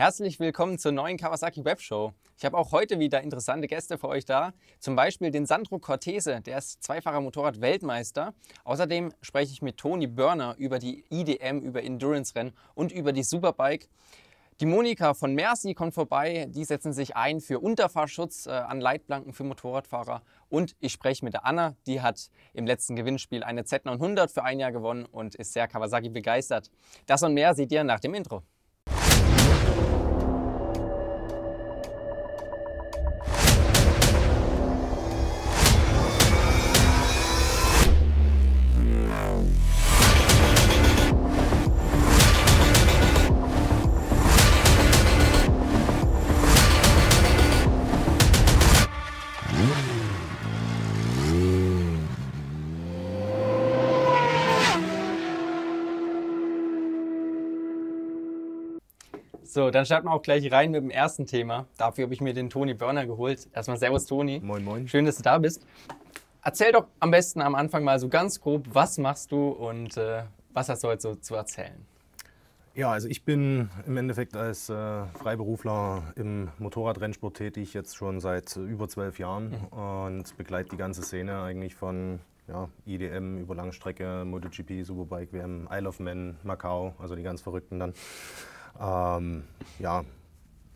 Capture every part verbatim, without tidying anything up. Herzlich willkommen zur neuen Kawasaki Webshow. Ich habe auch heute wieder interessante Gäste für euch da. Zum Beispiel den Sandro Cortese, der ist zweifacher Motorrad-Weltmeister. Außerdem spreche ich mit Toni Börner über die I D M, über Endurance-Rennen und über die Superbike. Die Monika von MEHRSi kommt vorbei. Die setzen sich ein für Unterfahrschutz an Leitplanken für Motorradfahrer. Und ich spreche mit der Anna. Die hat im letzten Gewinnspiel eine Z neunhundert für ein Jahr gewonnen und ist sehr Kawasaki begeistert. Das und mehr seht ihr nach dem Intro. So, dann starten wir auch gleich rein mit dem ersten Thema. Dafür habe ich mir den Toni Börner geholt. Erstmal servus Toni. Moin moin. Schön, dass du da bist. Erzähl doch am besten am Anfang mal so ganz grob, was machst du und äh, was hast du heute so zu erzählen? Ja, also ich bin im Endeffekt als äh, Freiberufler im Motorradrennsport tätig, jetzt schon seit über zwölf Jahren mhm. und begleite die ganze Szene eigentlich von ja, I D M über Langstrecke, MotoGP, Superbike-W M, Isle of Man, Macau, also die ganz Verrückten dann. Ähm, ja,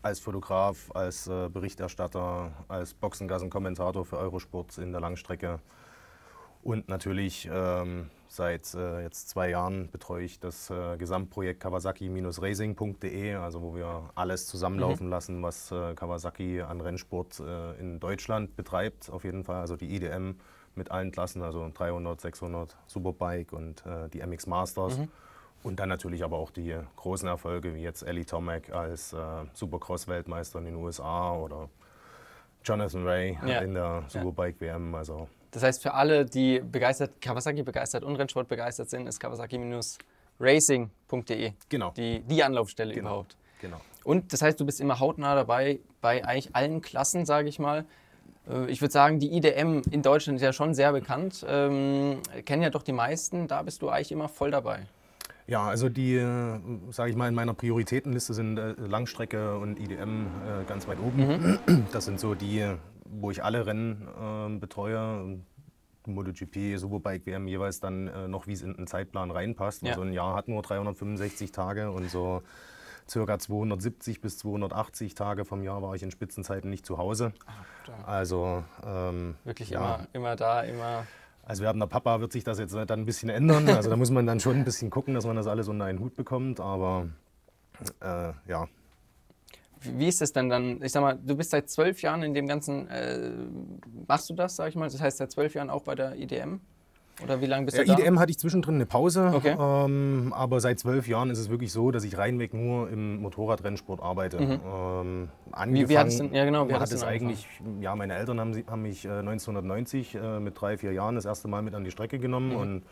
als Fotograf, als äh, Berichterstatter, als Boxengassen-Kommentator für Eurosport in der Langstrecke und natürlich ähm, seit äh, jetzt zwei Jahren betreue ich das äh, Gesamtprojekt Kawasaki Racing punkt de, also wo wir alles zusammenlaufen mhm. lassen, was äh, Kawasaki an Rennsport äh, in Deutschland betreibt, auf jeden Fall, also die I D M mit allen Klassen, also dreihundert, sechshundert, Superbike und äh, die M X Masters. Mhm. Und dann natürlich aber auch die großen Erfolge, wie jetzt Ellie Tomek als äh, Supercross-Weltmeister in den U S A oder Jonathan Ray ja. in der Superbike-W M. Also. Das heißt, für alle, die begeistert, Kawasaki begeistert und Rennsport begeistert sind, ist Kawasaki Racing punkt de genau. die, die Anlaufstelle genau. überhaupt. Genau. Und das heißt, du bist immer hautnah dabei bei eigentlich allen Klassen, sage ich mal. Ich würde sagen, die I D M in Deutschland ist ja schon sehr bekannt, ähm, kennen ja doch die meisten, da bist du eigentlich immer voll dabei. Ja, also die, sage ich mal, in meiner Prioritätenliste sind äh, Langstrecke und I D M äh, ganz weit oben. Mhm. Das sind so die, wo ich alle Rennen äh, betreue. MotoGP, Superbike-W M jeweils dann äh, noch, wie es in den Zeitplan reinpasst. Ja. So ein Jahr hat nur dreihundertfünfundsechzig Tage und so circa zweihundertsiebzig bis zweihundertachtzig Tage vom Jahr war ich in Spitzenzeiten nicht zu Hause. Ach, also ähm, wirklich ja. immer, immer da, immer... Als werdender Papa wird sich das jetzt dann ein bisschen ändern. Also da muss man dann schon ein bisschen gucken, dass man das alles unter einen Hut bekommt. Aber äh, ja. Wie ist es denn dann? Ich sag mal, du bist seit zwölf Jahren in dem ganzen. Äh, machst du das, sag ich mal? Das heißt seit zwölf Jahren auch bei der I D M? Oder wie lange bist du ja, da? I D M hatte ich zwischendrin eine Pause, okay. ähm, aber seit zwölf Jahren ist es wirklich so, dass ich reinweg nur im Motorradrennsport arbeite. Mhm. Ähm, angefangen wie, wie hat es denn, ja genau, wie hat es denn eigentlich, ja, meine Eltern haben, haben mich äh, neunzehnhundertneunzig äh, mit drei, vier Jahren das erste Mal mit an die Strecke genommen. Mhm. Und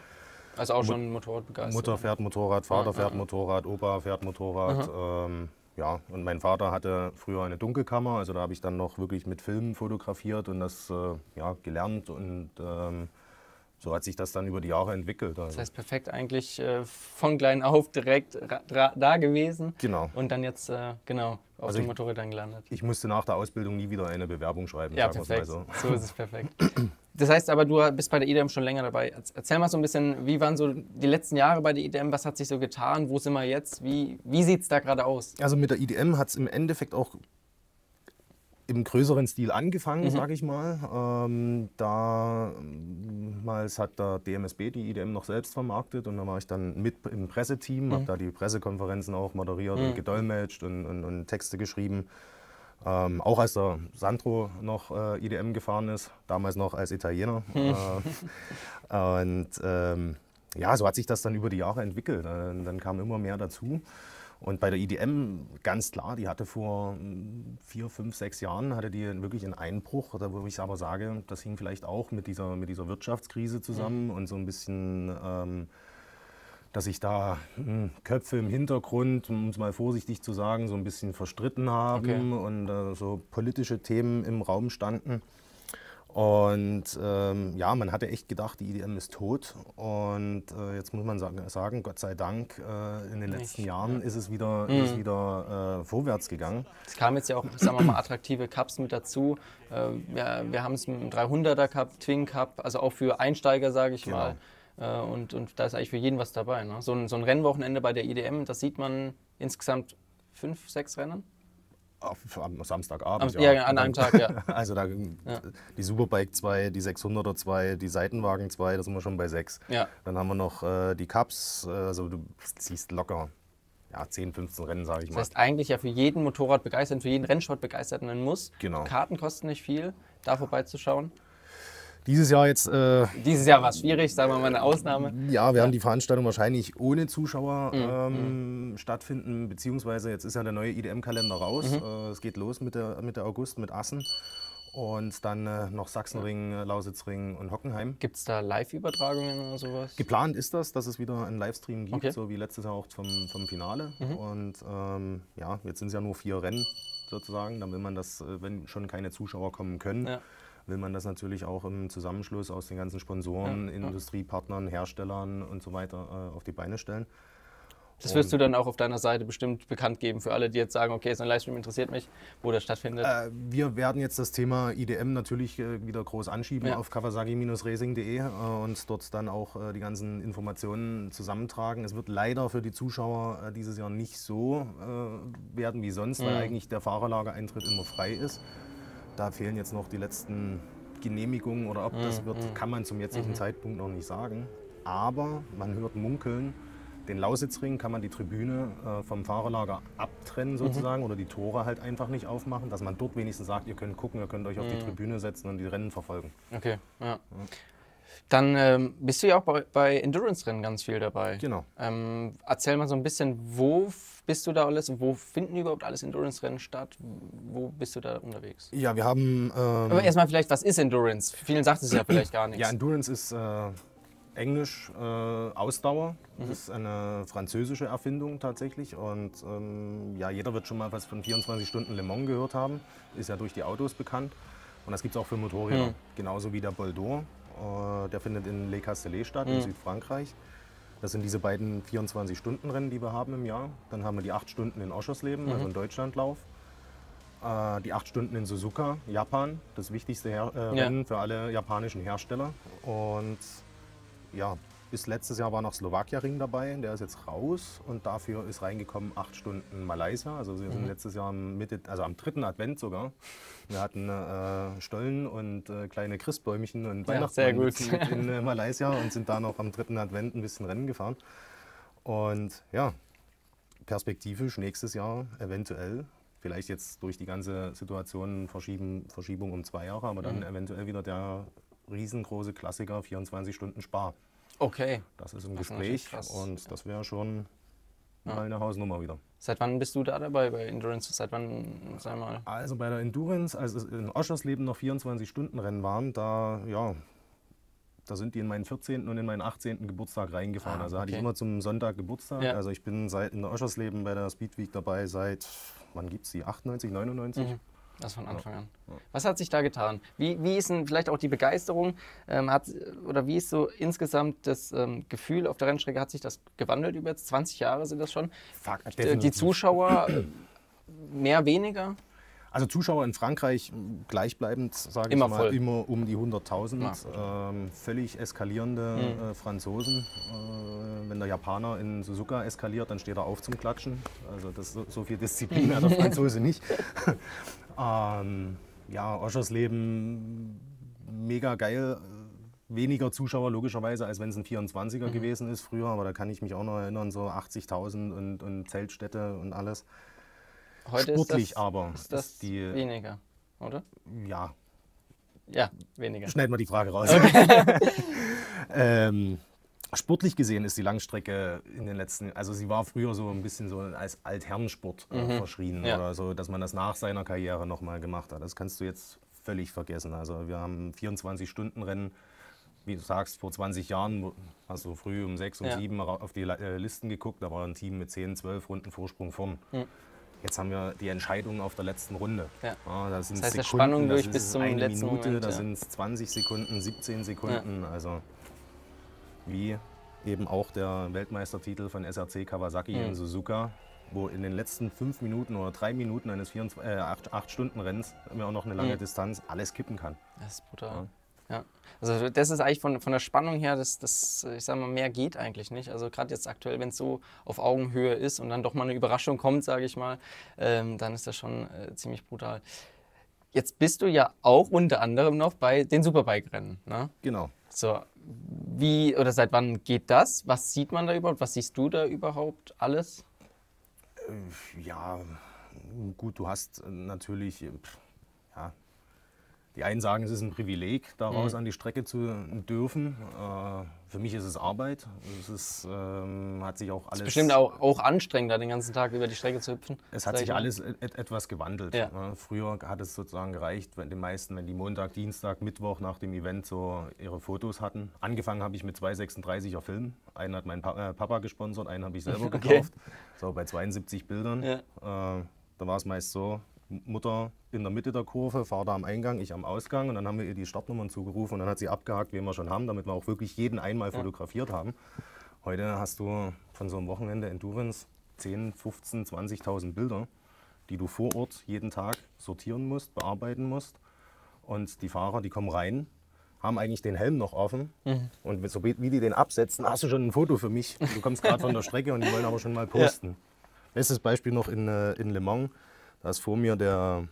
also auch schon Motorrad begeistert. Mutter fährt Motorrad, Vater ah, fährt ah, Motorrad, Opa fährt Motorrad. Ähm, ja, und mein Vater hatte früher eine Dunkelkammer, also da habe ich dann noch wirklich mit Filmen fotografiert und das äh, ja, gelernt und ähm, so hat sich das dann über die Jahre entwickelt. Also. Das heißt, perfekt eigentlich äh, von klein auf direkt da gewesen. Genau. Und dann jetzt äh, genau auf also dem Motorrad dann gelandet. Ich musste nach der Ausbildung nie wieder eine Bewerbung schreiben. Ja, perfekt. So. so ist es perfekt. Das heißt aber, du bist bei der I D M schon länger dabei. Erzähl mal so ein bisschen, wie waren so die letzten Jahre bei der I D M? Was hat sich so getan? Wo sind wir jetzt? Wie, wie sieht es da gerade aus? Also mit der I D M hat es im Endeffekt auch im größeren Stil angefangen, mhm. sage ich mal. Ähm, damals hat der D M S B die I D M noch selbst vermarktet und da war ich dann mit im Presseteam, mhm. habe da die Pressekonferenzen auch moderiert mhm. und gedolmetscht und, und, und Texte geschrieben. Ähm, auch als der Sandro noch äh, I D M gefahren ist, damals noch als Italiener. Mhm. Äh, und ähm, ja, so hat sich das dann über die Jahre entwickelt. Dann, dann kam immer mehr dazu. Und bei der I D M, ganz klar, die hatte vor vier, fünf, sechs Jahren hatte die wirklich einen Einbruch, wo ich aber sage, das hing vielleicht auch mit dieser, mit dieser Wirtschaftskrise zusammen mhm. und so ein bisschen, ähm, dass sich da mh, Köpfe im Hintergrund, um es mal vorsichtig zu sagen, so ein bisschen verstritten haben okay. und äh, so politische Themen im Raum standen. Und ähm, ja, man hatte echt gedacht, die I D M ist tot. Und äh, jetzt muss man sagen, sagen Gott sei Dank, äh, in den Nicht, letzten Jahren ja. ist es wieder, mhm. ist wieder äh, vorwärts gegangen. Es kamen jetzt ja auch, sagen wir mal, attraktive Cups mit dazu. Äh, ja, wir haben es mit dem dreihunderter Cup, Twin Cup, also auch für Einsteiger, sage ich genau. mal. Äh, und, und da ist eigentlich für jeden was dabei. Ne? So, ein, so ein Rennwochenende bei der I D M, das sieht man insgesamt fünf, sechs Rennen. Am Samstagabend, Am, ja, ja. an einem Tag, ja. Also da, ja. die Superbike zwei, die sechshunderter zwei, die Seitenwagen zwei, da sind wir schon bei sechs. Ja. Dann haben wir noch äh, die Cups, also du ziehst locker ja, zehn, fünfzehn Rennen, sage ich mal. Das heißt eigentlich ja für jeden Motorrad begeistert, für jeden Rennsport begeistert man muss. Genau. Karten kosten nicht viel, da vorbeizuschauen. Dieses Jahr jetzt... Äh, Dieses Jahr war es schwierig, sagen wir mal eine Ausnahme. Ja, wir haben die Veranstaltung wahrscheinlich ohne Zuschauer mhm. Ähm, mhm. stattfinden, beziehungsweise jetzt ist ja der neue I D M-Kalender raus. Mhm. Äh, es geht los mit der, mit der August, mit Assen und dann äh, noch Sachsenring, ja. Lausitzring und Hockenheim. Gibt es da Live-Übertragungen oder sowas? Geplant ist das, dass es wieder einen Livestream gibt, okay. so wie letztes Jahr auch vom, vom Finale. Mhm. Und ähm, ja, jetzt sind es ja nur vier Rennen sozusagen, dann will man das, wenn schon keine Zuschauer kommen können, ja. will man das natürlich auch im Zusammenschluss aus den ganzen Sponsoren, ja, ja. Industriepartnern, Herstellern und so weiter äh, auf die Beine stellen. Das wirst und, du dann auch auf deiner Seite bestimmt bekannt geben für alle, die jetzt sagen, okay, so ein Livestream interessiert mich, wo das stattfindet. Äh, wir werden jetzt das Thema I D M natürlich äh, wieder groß anschieben ja. auf Kawasaki Racing punkt de äh, und dort dann auch äh, die ganzen Informationen zusammentragen. Es wird leider für die Zuschauer äh, dieses Jahr nicht so äh, werden wie sonst, mhm. weil eigentlich der Fahrerlagereintritt immer frei ist. Da fehlen jetzt noch die letzten Genehmigungen oder ob das wird, kann man zum jetzigen mhm. Zeitpunkt noch nicht sagen. Aber man hört munkeln, den Lausitzring kann man die Tribüne äh, vom Fahrerlager abtrennen sozusagen mhm. oder die Tore halt einfach nicht aufmachen, dass man dort wenigstens sagt, ihr könnt gucken, ihr könnt euch auf mhm. die Tribüne setzen und die Rennen verfolgen. Okay, ja. ja. Dann ähm, bist du ja auch bei, bei Endurance-Rennen ganz viel dabei. Genau. Ähm, erzähl mal so ein bisschen, wo bist du da alles, wo finden überhaupt alles Endurance-Rennen statt, wo bist du da unterwegs? Ja, wir haben... Ähm, Aber erstmal vielleicht, was ist Endurance? Vielen sagt es ja vielleicht gar nichts. Ja, Endurance ist äh, Englisch, äh, Ausdauer, mhm. ist eine französische Erfindung tatsächlich und ähm, ja, jeder wird schon mal was von vierundzwanzig Stunden Le Mans gehört haben, ist ja durch die Autos bekannt und das gibt es auch für Motorräder, mhm. genauso wie der Bol d'Or. Der findet in Le Castellet statt, mhm. in Südfrankreich. Das sind diese beiden vierundzwanzig-Stunden-Rennen, die wir haben im Jahr. Dann haben wir die acht Stunden in Oschersleben, mhm. also in Deutschlandlauf. Äh, die acht Stunden in Suzuka, Japan, das wichtigste Her äh, ja. Rennen für alle japanischen Hersteller. Und ja, bis letztes Jahr war noch Slowakia-Ring dabei, der ist jetzt raus. Und dafür ist reingekommen acht Stunden Malaysia. Also wir sind mhm. letztes Jahr Mitte, also am dritten Advent sogar. Wir hatten äh, Stollen und äh, kleine Christbäumchen und Weihnachtsbäume ja, in äh, Malaysia und sind da noch am dritten Advent ein bisschen Rennen gefahren. Und ja, perspektivisch nächstes Jahr eventuell, vielleicht jetzt durch die ganze Situation Verschieben, Verschiebung um zwei Jahre, aber dann mhm. eventuell wieder der riesengroße Klassiker vierundzwanzig Stunden Spa. Okay. Das ist im das Gespräch ist und das wäre schon ja. mal eine Hausnummer wieder. Seit wann bist du da dabei bei Endurance? Seit wann, sag mal? Also bei der Endurance, als es in Oschersleben noch vierundzwanzig Stunden Rennen waren, da, ja, da sind die in meinen vierzehnten und in meinen achtzehnten Geburtstag reingefahren. Ah, also okay. hatte ich immer zum Sonntag Geburtstag. Ja. Also ich bin seit in der Oschersleben bei der Speedweek dabei seit, wann gibt's die, achtundneunzig, neunundneunzig? Mhm. Das von Anfang ja. an. Was hat sich da getan? Wie, wie ist denn vielleicht auch die Begeisterung, ähm, hat, oder wie ist so insgesamt das ähm, Gefühl auf der Rennstrecke, hat sich das gewandelt über jetzt zwanzig Jahre sind das schon? Fuck, äh, die Zuschauer äh, mehr, weniger? Also Zuschauer in Frankreich gleichbleibend, sage ich mal, voll. immer um die hunderttausend, ja. ähm, völlig eskalierende mhm. äh, Franzosen. Äh, wenn der Japaner in Suzuka eskaliert, dann steht er auf zum Klatschen. Also das, so, so viel Disziplin hat der Franzose nicht. Ähm, ja, Oschersleben, mega geil. Weniger Zuschauer logischerweise, als wenn es ein vierundzwanziger mhm. gewesen ist früher, aber da kann ich mich auch noch erinnern, so achtzigtausend und, und Zeltstädte und alles. Heute Sportlich ist das, aber ist das ist die, weniger, oder? Ja. Ja, weniger. Schneid mal die Frage raus. Okay. ähm, Sportlich gesehen ist die Langstrecke in den letzten, also sie war früher so ein bisschen so als Altherrensport äh, mhm. verschrien ja. oder so, dass man das nach seiner Karriere nochmal gemacht hat. Das kannst du jetzt völlig vergessen. Also wir haben vierundzwanzig Stunden Rennen, wie du sagst, vor zwanzig Jahren hast du früh um sechs, um ja. sieben auf die äh, Listen geguckt, da war ein Team mit zehn, zwölf Runden Vorsprung vorn. Mhm. Jetzt haben wir die Entscheidung auf der letzten Runde. Ja. Ja, da sind das heißt, Sekunden, Spannung durch bis zum letzten Minute, Moment, da ja. sind es zwanzig Sekunden, siebzehn Sekunden. Ja. Also wie eben auch der Weltmeistertitel von S R C Kawasaki mhm. in Suzuka, wo in den letzten fünf Minuten oder drei Minuten eines acht-Stunden-Renns äh, immer auch noch eine lange mhm. Distanz alles kippen kann. Das ist brutal. Ja. Ja. Also das ist eigentlich von, von der Spannung her, das, das, ich sag mal, mehr geht eigentlich nicht. Also gerade jetzt aktuell, wenn es so auf Augenhöhe ist und dann doch mal eine Überraschung kommt, sage ich mal, ähm, dann ist das schon äh, ziemlich brutal. Jetzt bist du ja auch unter anderem noch bei den Superbike-Rennen, ne? Genau. So, wie oder seit wann geht das? Was sieht man da überhaupt? Was siehst du da überhaupt alles? Ja, gut, du hast natürlich, ja, die einen sagen, es ist ein Privileg, daraus mhm. an die Strecke zu dürfen. Für mich ist es Arbeit. Es ist, ähm, hat sich auch alles... Es ist bestimmt auch, auch anstrengend, da den ganzen Tag über die Strecke zu hüpfen. Es hat sich alles et etwas gewandelt. Ja. Früher hat es sozusagen gereicht, wenn die meisten, wenn die Montag, Dienstag, Mittwoch nach dem Event so ihre Fotos hatten. Angefangen habe ich mit zwei sechsunddreißiger Filmen. Einen hat mein pa äh, Papa gesponsert, einen habe ich selber okay. gekauft. So bei zweiundsiebzig Bildern. Ja. Äh, da war es meist so, Mutter in der Mitte der Kurve, Vater am Eingang, ich am Ausgang, und dann haben wir ihr die Startnummern zugerufen und dann hat sie abgehakt, wen wir schon haben, damit wir auch wirklich jeden einmal ja. fotografiert haben. Heute hast du von so einem Wochenende Endurance zehn, fünfzehn, zwanzigtausend Bilder, die du vor Ort jeden Tag sortieren musst, bearbeiten musst, und die Fahrer, die kommen rein, haben eigentlich den Helm noch offen mhm. und so wie die den absetzen, hast du schon ein Foto für mich, du kommst gerade von der Strecke und die wollen aber schon mal posten. Ja. Bestes Beispiel noch in, in Le Mans. Da ist vor mir der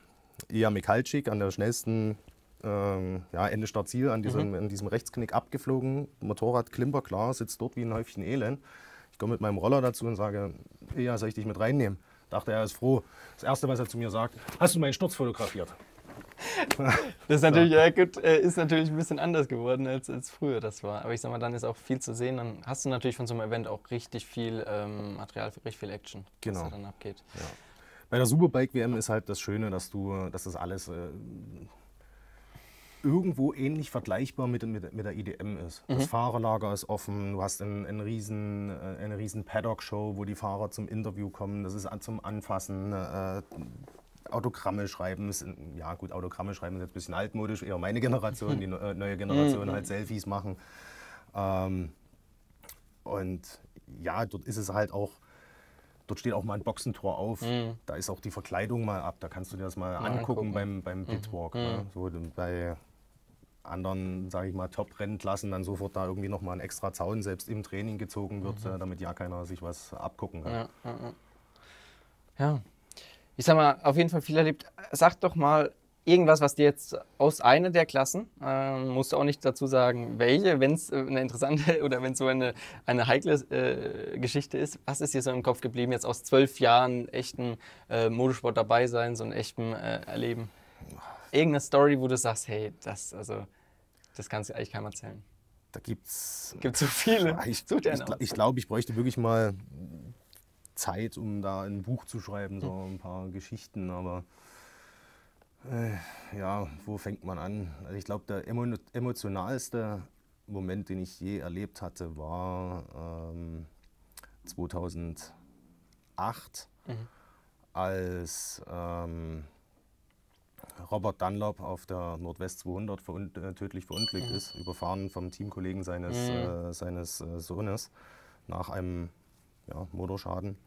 Ia Michalczyk an der schnellsten ähm, ja, Ende Start-Ziel an diesem, mhm. an diesem Rechtsknick abgeflogen. Motorrad klimperklar, sitzt dort wie ein Häufchen Elend. Ich komme mit meinem Roller dazu und sage, Ia, soll ich dich mit reinnehmen? Dachte er, er ist froh. Das Erste, was er zu mir sagt, hast du meinen Sturz fotografiert? Das ist natürlich, ja, gut, ist natürlich ein bisschen anders geworden, als, als früher das war. Aber ich sag mal, dann ist auch viel zu sehen. Dann hast du natürlich von so einem Event auch richtig viel ähm, Material, richtig viel Action, genau. was da dann abgeht. Ja. Bei der Superbike-W M ist halt das Schöne, dass du, dass das alles äh, irgendwo ähnlich vergleichbar mit, mit, mit der I D M ist. Mhm. Das Fahrerlager ist offen, du hast ein, ein riesen, eine riesen Paddock-Show, wo die Fahrer zum Interview kommen, das ist zum Anfassen, äh, Autogramme schreiben, ist, ja gut, Autogramme schreiben ist ein bisschen altmodisch, eher meine Generation, die äh, neue Generation mhm. halt Selfies machen. Ähm, und ja, dort ist es halt auch, dort steht auch mal ein Boxentor auf, mhm. da ist auch die Verkleidung mal ab, da kannst du dir das mal, mal angucken, angucken beim, beim Pitwalk. Mhm. Ne? So, bei anderen, sage ich mal, Top-Rennklassen dann sofort da irgendwie nochmal ein extra Zaun selbst im Training gezogen wird, mhm. damit ja keiner sich was abgucken kann. Ja, ja, ja. ja, ich sag mal, auf jeden Fall viel erlebt. Sag doch mal irgendwas, was dir jetzt aus einer der Klassen, äh, musst du auch nicht dazu sagen, welche, wenn es eine interessante oder wenn es so eine, eine heikle äh, Geschichte ist, was ist dir so im Kopf geblieben, jetzt aus zwölf Jahren echtem äh, Motorsport dabei sein, so ein echtem äh, Erleben? Irgendeine Story, wo du sagst, hey, das, also, das kannst du eigentlich keinem erzählen. Da gibt's, gibt es so viele. Ich, ich, ich glaube, glaub, ich bräuchte wirklich mal Zeit, um da ein Buch zu schreiben, so ein paar Geschichten, aber... Ja, wo fängt man an? Also ich glaube, der emo emotionalste Moment, den ich je erlebt hatte, war ähm, zweitausendacht, mhm. als ähm, Robert Dunlop auf der Nordwest zweihundert verun äh, tödlich verunglückt mhm. ist, überfahren vom Teamkollegen seines, mhm. äh, seines äh, Sohnes nach einem ja, Motorschaden.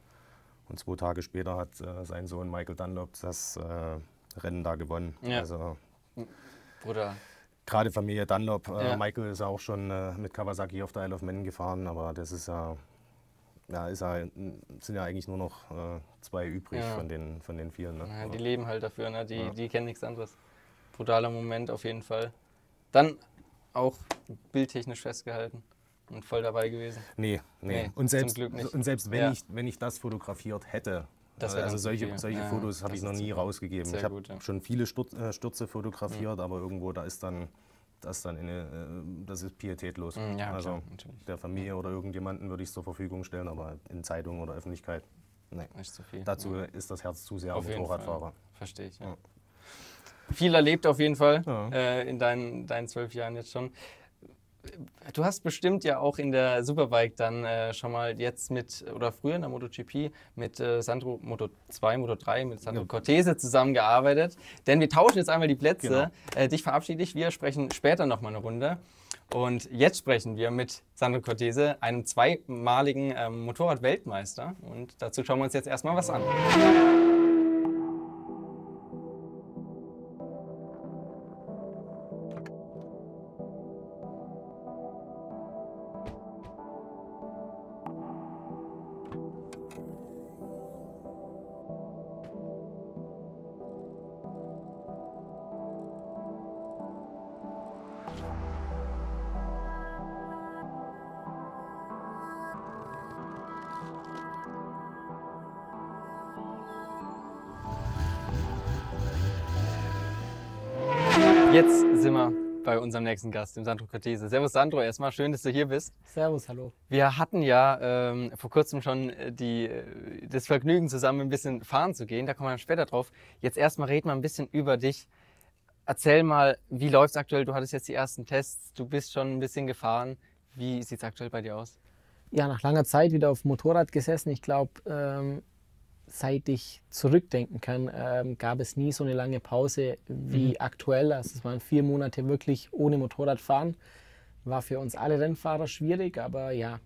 Und zwei Tage später hat äh, sein Sohn Michael Dunlop das... Äh, Rennen da gewonnen. Ja. Also, Bruder. Gerade Familie Dunlop. Äh, ja. Michael ist auch schon äh, mit Kawasaki auf der Isle of Man gefahren, aber das ist ja, ja, ist ja sind ja eigentlich nur noch äh, zwei übrig ja. von, den, von den vielen. Ne? Ja, die leben halt dafür, ne? die, ja. die kennen nichts anderes. Brutaler Moment auf jeden Fall. Dann auch bildtechnisch festgehalten. Und voll dabei gewesen. Nee, nee. nee und, selbst, zum Glück nicht. und selbst wenn, ja. ich, wenn ich das fotografiert hätte, Das also solche, solche ja, Fotos habe ich noch nie rausgegeben. Ich habe ja. schon viele Stürze fotografiert, mhm. aber irgendwo da ist dann, das, dann eine, das ist pietätlos. Mhm, ja, also klar, der Familie oder irgendjemanden würde ich es zur Verfügung stellen, aber in Zeitungen oder Öffentlichkeit, nee. Nicht so viel. Dazu ja. ist das Herz zu sehr auf Motorradfahrer. Verstehe ich. Ja. Ja. Viel erlebt auf jeden Fall ja. äh, in deinen, deinen zwölf Jahren jetzt schon. Du hast bestimmt ja auch in der Superbike dann äh, schon mal jetzt mit, oder früher in der MotoGP, mit äh, Sandro Moto zwei, Moto drei, mit Sandro ja. Cortese zusammengearbeitet. Denn wir tauschen jetzt einmal die Plätze. Genau. Äh, dich verabschiede ich, wir sprechen später nochmal eine Runde. Und jetzt sprechen wir mit Sandro Cortese, einem zweimaligen äh, Motorrad-Weltmeister. Und dazu schauen wir uns jetzt erstmal was an. Jetzt sind wir bei unserem nächsten Gast, dem Sandro Cortese. Servus Sandro, erstmal schön, dass du hier bist. Servus, hallo. Wir hatten ja ähm, vor kurzem schon die, das Vergnügen, zusammen ein bisschen fahren zu gehen. Da kommen wir später drauf. Jetzt erstmal reden wir ein bisschen über dich. Erzähl mal, wie läuft es aktuell? Du hattest jetzt die ersten Tests, du bist schon ein bisschen gefahren. Wie sieht es aktuell bei dir aus? Ja, nach langer Zeit wieder auf dem Motorrad gesessen. Ich glaube, ähm, seit ich zurückdenken kann, ähm, gab es nie so eine lange Pause wie mhm. aktuell. Also es waren vier Monate wirklich ohne Motorradfahren. War für uns alle Rennfahrer schwierig, aber ja,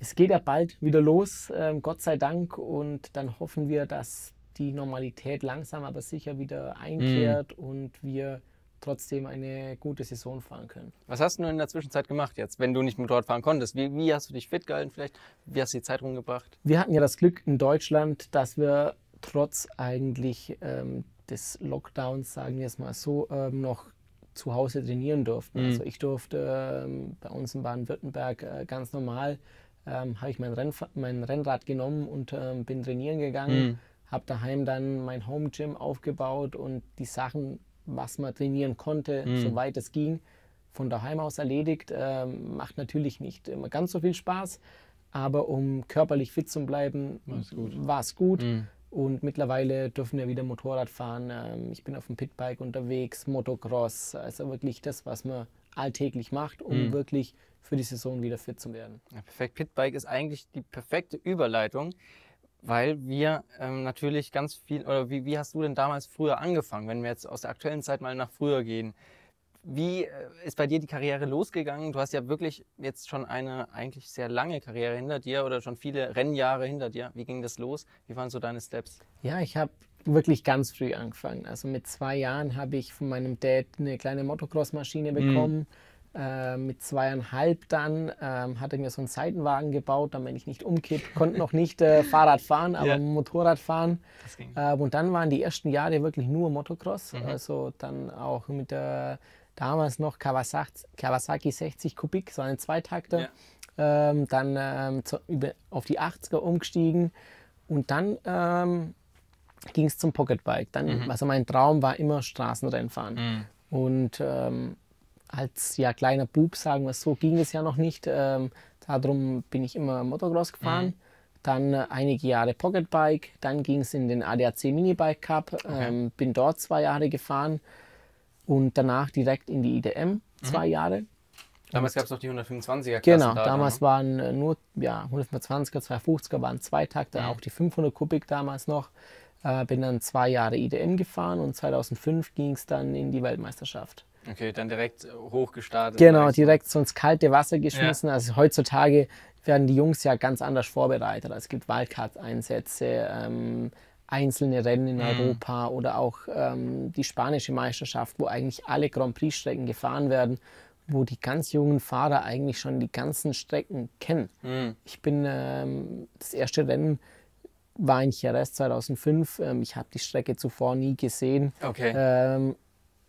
es geht ja bald wieder los, ähm, Gott sei Dank. Und dann hoffen wir, dass die Normalität langsam aber sicher wieder einkehrt mhm. und wir trotzdem eine gute Saison fahren können. Was hast du in der Zwischenzeit gemacht jetzt, wenn du nicht Motorrad fahren konntest? Wie, wie hast du dich fit gehalten vielleicht? Wie hast du die Zeit rumgebracht? Wir hatten ja das Glück in Deutschland, dass wir trotz eigentlich ähm, des Lockdowns, sagen wir es mal so, ähm, noch zu Hause trainieren durften. Mhm. Also ich durfte ähm, bei uns in Baden-Württemberg äh, ganz normal, ähm, habe ich mein, Renn, mein Rennrad genommen und ähm, bin trainieren gegangen, mhm. habe daheim dann mein Home Gym aufgebaut und die Sachen, was man trainieren konnte, mhm. soweit es ging, von daheim aus erledigt. Ähm, macht natürlich nicht immer ganz so viel Spaß, aber um körperlich fit zu bleiben, war es gut. gut. Mhm. Und mittlerweile dürfen wir wieder Motorrad fahren. Ähm, ich bin auf dem Pitbike unterwegs, Motocross, also wirklich das, was man alltäglich macht, um mhm. wirklich für die Saison wieder fit zu werden. Ja, perfekt. Pitbike ist eigentlich die perfekte Überleitung. Weil wir ähm, natürlich ganz viel, oder wie, wie hast du denn damals früher angefangen, wenn wir jetzt aus der aktuellen Zeit mal nach früher gehen? Wie äh, ist bei dir die Karriere losgegangen? Du hast ja wirklich jetzt schon eine eigentlich sehr lange Karriere hinter dir oder schon viele Rennjahre hinter dir. Wie ging das los? Wie waren so deine Steps? Ja, ich habe wirklich ganz früh angefangen. Also mit zwei Jahren habe ich von meinem Dad eine kleine Motocross-Maschine bekommen. Mhm. Äh, mit zweieinhalb dann ähm, hatte mir so einen Seitenwagen gebaut, damit ich nicht umkipp, konnte noch nicht äh, Fahrrad fahren, aber ja. Motorrad fahren. Äh, und dann waren die ersten Jahre wirklich nur Motocross, mhm. also dann auch mit der damals noch Kawasaki sechzig Kubik, so ein Zweitakter, ja. ähm, dann ähm, zu, über, auf die achtziger umgestiegen und dann ähm, ging es zum Pocketbike. Dann, mhm. also mein Traum war immer Straßenrennfahren mhm. und ähm, als ja, kleiner Bub, sagen wir es so, ging es ja noch nicht. Ähm, darum bin ich immer Motocross gefahren. Mhm. Dann äh, einige Jahre Pocketbike. Dann ging es in den A D A C Minibike Cup. Okay. Ähm, bin dort zwei Jahre gefahren und danach direkt in die I D M zwei mhm. Jahre. Damals gab es noch die hundertfünfundzwanziger Klasse. Genau, da damals oder? waren nur ja, hundertfünfundzwanziger, zweihundertfünfziger waren Zweitakter, mhm. auch die fünfhundert Kubik damals noch. Äh, bin dann zwei Jahre I D M gefahren und zweitausendfünf ging es dann in die Weltmeisterschaft. Okay, dann direkt hochgestartet. Genau, direkt so ins kalte Wasser geschmissen. Ja. Also heutzutage werden die Jungs ja ganz anders vorbereitet. Es gibt Wildcard-Einsätze, ähm, einzelne Rennen in mhm. Europa oder auch ähm, die spanische Meisterschaft, wo eigentlich alle Grand Prix-Strecken gefahren werden, wo die ganz jungen Fahrer eigentlich schon die ganzen Strecken kennen. Mhm. Ich bin, ähm, das erste Rennen war in Jerez zweitausendfünf. Ähm, ich habe die Strecke zuvor nie gesehen. Okay. Ähm,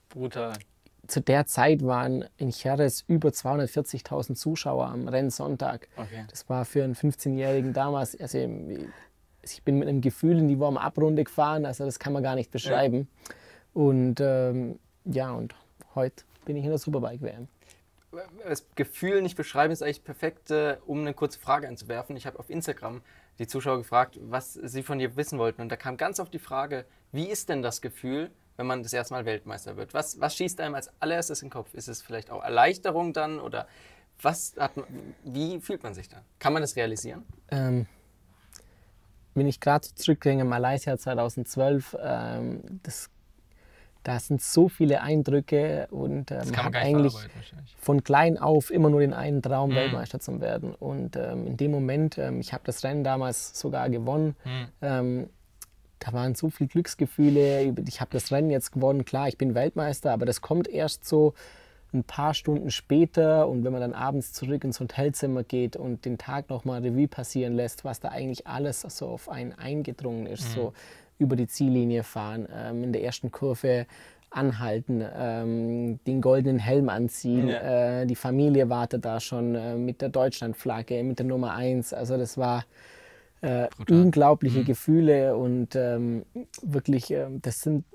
Brutal. Zu der Zeit waren in Jerez über zweihundertvierzigtausend Zuschauer am Rennsonntag. Okay. Das war für einen fünfzehnjährigen damals, also ich bin mit einem Gefühl in die Warm-Up-Runde gefahren, also das kann man gar nicht beschreiben. Ja. Und ähm, ja, und heute bin ich in der Superbike-W M. Das Gefühl nicht beschreiben ist eigentlich perfekt, äh, um eine kurze Frage einzuwerfen. Ich habe auf Instagram die Zuschauer gefragt, was sie von dir wissen wollten. Und da kam ganz oft die Frage, wie ist denn das Gefühl, wenn man das erste Mal Weltmeister wird? Was, was schießt einem als allererstes in den Kopf? Ist es vielleicht auch Erleichterung dann oder was hat man, wie fühlt man sich da? Kann man das realisieren? Ähm, wenn ich gerade zurückdenke, Malaysia zweitausendzwölf, ähm, das, da sind so viele Eindrücke und ähm, man hat eigentlich von klein auf immer nur den einen Traum, mhm. Weltmeister zu werden. Und ähm, in dem Moment, ähm, ich habe das Rennen damals sogar gewonnen, mhm. ähm, da waren so viele Glücksgefühle, ich habe das Rennen jetzt gewonnen, klar, ich bin Weltmeister, aber das kommt erst so ein paar Stunden später und wenn man dann abends zurück ins Hotelzimmer geht und den Tag nochmal Revue passieren lässt, was da eigentlich alles so auf einen eingedrungen ist, mhm. so über die Ziellinie fahren, ähm, in der ersten Kurve anhalten, ähm, den goldenen Helm anziehen, ja. äh, die Familie wartet da schon äh, mit der Deutschlandflagge, mit der Nummer eins, also das war... Äh, unglaubliche mhm. Gefühle und ähm, wirklich, äh, das sind,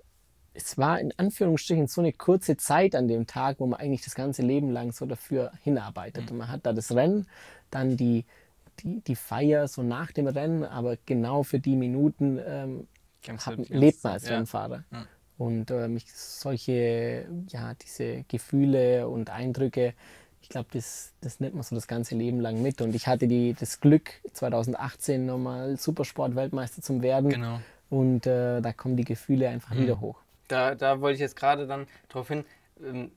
es war in Anführungsstrichen so eine kurze Zeit an dem Tag, wo man eigentlich das ganze Leben lang so dafür hinarbeitet. Mhm. Und man hat da das Rennen, dann die, die, die Feier so nach dem Rennen, aber genau für die Minuten ähm, hab, lebt man als ja. Rennfahrer. Mhm. Und ähm, ich, solche, ja, diese Gefühle und Eindrücke, ich glaube, das, das nimmt man so das ganze Leben lang mit. Und ich hatte die, das Glück, zweitausendachtzehn nochmal Supersport-Weltmeister zu werden. Genau. Und äh, da kommen die Gefühle einfach mhm. wieder hoch. Da, da wollte ich jetzt gerade dann darauf hin, ähm,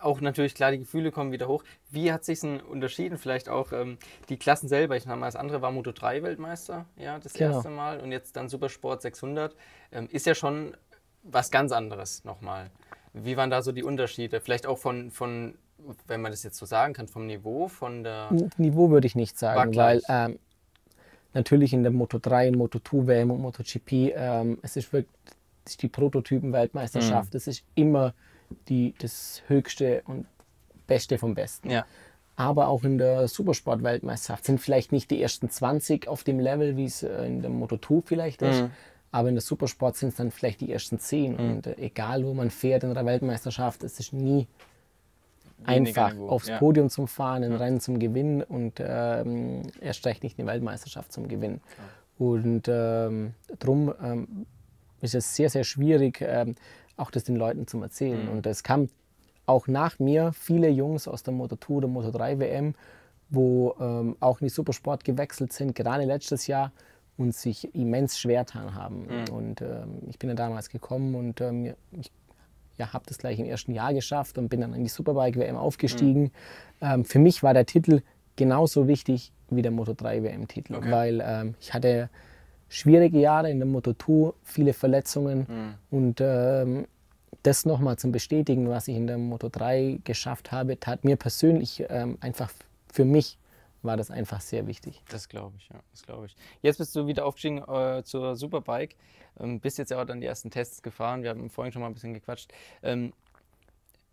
auch natürlich klar, die Gefühle kommen wieder hoch. Wie hat sich denn unterschieden? Vielleicht auch ähm, die Klassen selber. Ich meine, das andere war Moto drei Weltmeister, ja, das genau. erste Mal. Und jetzt dann Supersport sechshundert. Ähm, ist ja schon was ganz anderes nochmal. Wie waren da so die Unterschiede? Vielleicht auch von... von wenn man das jetzt so sagen kann, vom Niveau, von der... Niveau würde ich nicht sagen, weil ähm, natürlich in der Moto drei, Moto zwei W M und MotoGP, ähm, es ist wirklich die Prototypen-Weltmeisterschaft, mhm. es ist immer die, das Höchste und Beste vom Besten. Ja. Aber auch in der Supersport-Weltmeisterschaft sind vielleicht nicht die ersten zwanzig auf dem Level, wie es in der Moto zwei vielleicht ist, mhm. aber in der Supersport sind es dann vielleicht die ersten zehn. Mhm. Und äh, egal, wo man fährt in der Weltmeisterschaft, es ist nie... einfach Niveau. Aufs ja. Podium zum Fahren, ein ja. Rennen zum Gewinnen und ähm, erst recht nicht eine Weltmeisterschaft zum Gewinnen. Ja. Und ähm, darum ähm, ist es sehr, sehr schwierig, ähm, auch das den Leuten zu erzählen. Mhm. Und es kam auch nach mir viele Jungs aus der Moto zwei oder Moto drei W M, wo ähm, auch in die Supersport gewechselt sind, gerade letztes Jahr, und sich immens schwer getan haben. Mhm. Und ähm, ich bin ja damals gekommen und ähm, ich ja, habe das gleich im ersten Jahr geschafft und bin dann in die Superbike W M aufgestiegen. Mhm. Ähm, für mich war der Titel genauso wichtig wie der Moto drei W M-Titel, okay. weil ähm, ich hatte schwierige Jahre in der Moto zwei, viele Verletzungen mhm. und ähm, das nochmal zum Bestätigen, was ich in der Moto drei geschafft habe, tat mir persönlich ähm, einfach für mich war das einfach sehr wichtig. Das glaube ich, ja, das glaube ich. Jetzt bist du wieder aufgestiegen äh, zur Superbike, ähm, bist jetzt ja auch dann die ersten Tests gefahren, wir haben vorhin schon mal ein bisschen gequatscht. Ähm,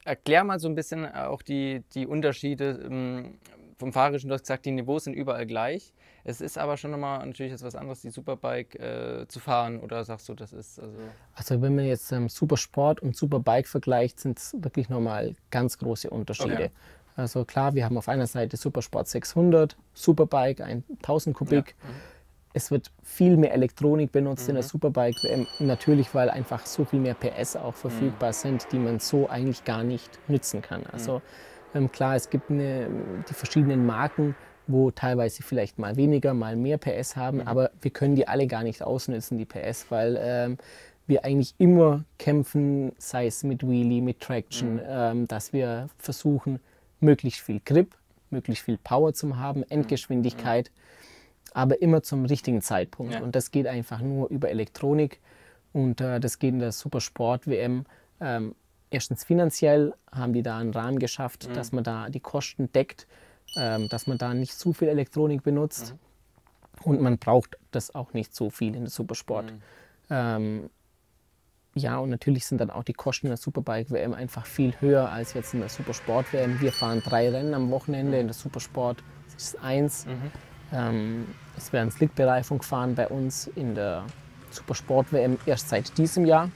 erklär mal so ein bisschen auch die, die Unterschiede ähm, vom Fahrerischen, du hast gesagt, die Niveaus sind überall gleich. Es ist aber schon nochmal natürlich etwas anderes, die Superbike äh, zu fahren, oder sagst du, das ist also... Also wenn man jetzt ähm, Supersport und Superbike vergleicht, sind es wirklich nochmal ganz große Unterschiede. Okay. Also klar, wir haben auf einer Seite Supersport sechshundert, Superbike tausend Kubik. Ja. Mhm. Es wird viel mehr Elektronik benutzt mhm. in der Superbike W M, natürlich, weil einfach so viel mehr P S auch verfügbar mhm. sind, die man so eigentlich gar nicht nützen kann. Also mhm. ähm, klar, es gibt eine, die verschiedenen Marken, wo teilweise vielleicht mal weniger, mal mehr P S haben, mhm. aber wir können die alle gar nicht ausnützen, die P S, weil ähm, wir eigentlich immer kämpfen, sei es mit Wheelie, mit Traction, mhm. ähm, dass wir versuchen, möglichst viel Grip, möglichst viel Power zu haben, Endgeschwindigkeit, mhm. aber immer zum richtigen Zeitpunkt. Ja. Und das geht einfach nur über Elektronik und äh, das geht in der Supersport W M. Ähm, erstens finanziell haben die da einen Rahmen geschafft, mhm. dass man da die Kosten deckt, ähm, dass man da nicht zu viel Elektronik benutzt mhm. und man braucht das auch nicht so viel in der Supersport. Mhm. Ähm, Ja, und natürlich sind dann auch die Kosten in der Superbike W M einfach viel höher als jetzt in der Supersport W M. Wir fahren drei Rennen am Wochenende, in der Supersport ist eins. Mhm. Ähm, es werden Slickbereifung gefahren bei uns in der Supersport W M erst seit diesem Jahr.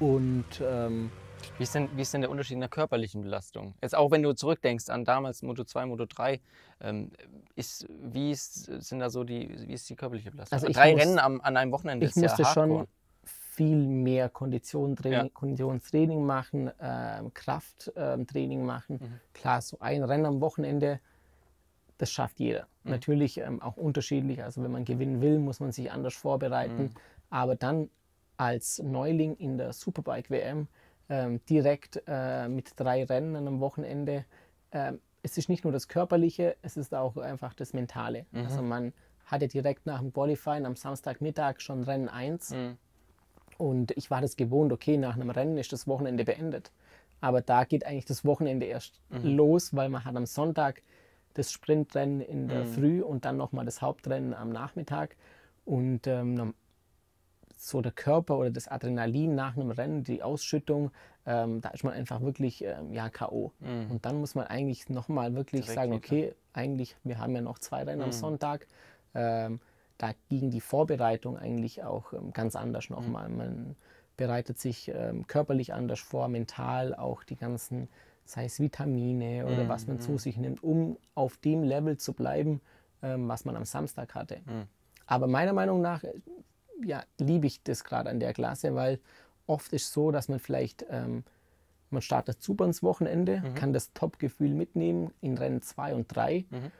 Und, ähm, wie, ist denn, wie ist denn der Unterschied in der körperlichen Belastung? Jetzt auch wenn du zurückdenkst an damals Moto zwei, Moto drei, ähm, ist, wie, ist, sind da so die, wie ist die körperliche Belastung? Also drei Rennen am, an einem Wochenende ist ja hardcore. Ich musste schon viel mehr Konditionstraining, ja. Konditionstraining machen, äh, Krafttraining äh, machen. Mhm. Klar, so ein Rennen am Wochenende, das schafft jeder. Mhm. Natürlich ähm, auch unterschiedlich. Also wenn man gewinnen will, muss man sich anders vorbereiten. Mhm. Aber dann als Neuling in der Superbike-W M ähm, direkt äh, mit drei Rennen am Wochenende. Ähm, es ist nicht nur das Körperliche, es ist auch einfach das Mentale. Mhm. Also man hatte direkt nach dem Qualifying am Samstagmittag schon Rennen eins. Mhm. Und ich war das gewohnt, okay, nach einem Rennen ist das Wochenende beendet. Aber da geht eigentlich das Wochenende erst mhm. los, weil man hat am Sonntag das Sprintrennen in der mhm. Früh und dann nochmal das Hauptrennen am Nachmittag. Und ähm, so der Körper oder das Adrenalin nach einem Rennen, die Ausschüttung, ähm, da ist man einfach wirklich ähm, ja, K O Mhm. Und dann muss man eigentlich nochmal wirklich direkt sagen, okay, wieder. eigentlich, wir haben ja noch zwei Rennen mhm. am Sonntag. Ähm, da ging die Vorbereitung eigentlich auch ähm, ganz anders nochmal. Mhm. Man bereitet sich ähm, körperlich anders vor, mental auch die ganzen, sei es Vitamine oder mhm. was man zu sich nimmt, um auf dem Level zu bleiben, ähm, was man am Samstag hatte. Mhm. Aber meiner Meinung nach ja, liebe ich das gerade an der Klasse, weil oft ist so, dass man vielleicht, ähm, man startet super ins Wochenende, mhm. kann das Top-Gefühl mitnehmen in Rennen zwei und drei. Mhm.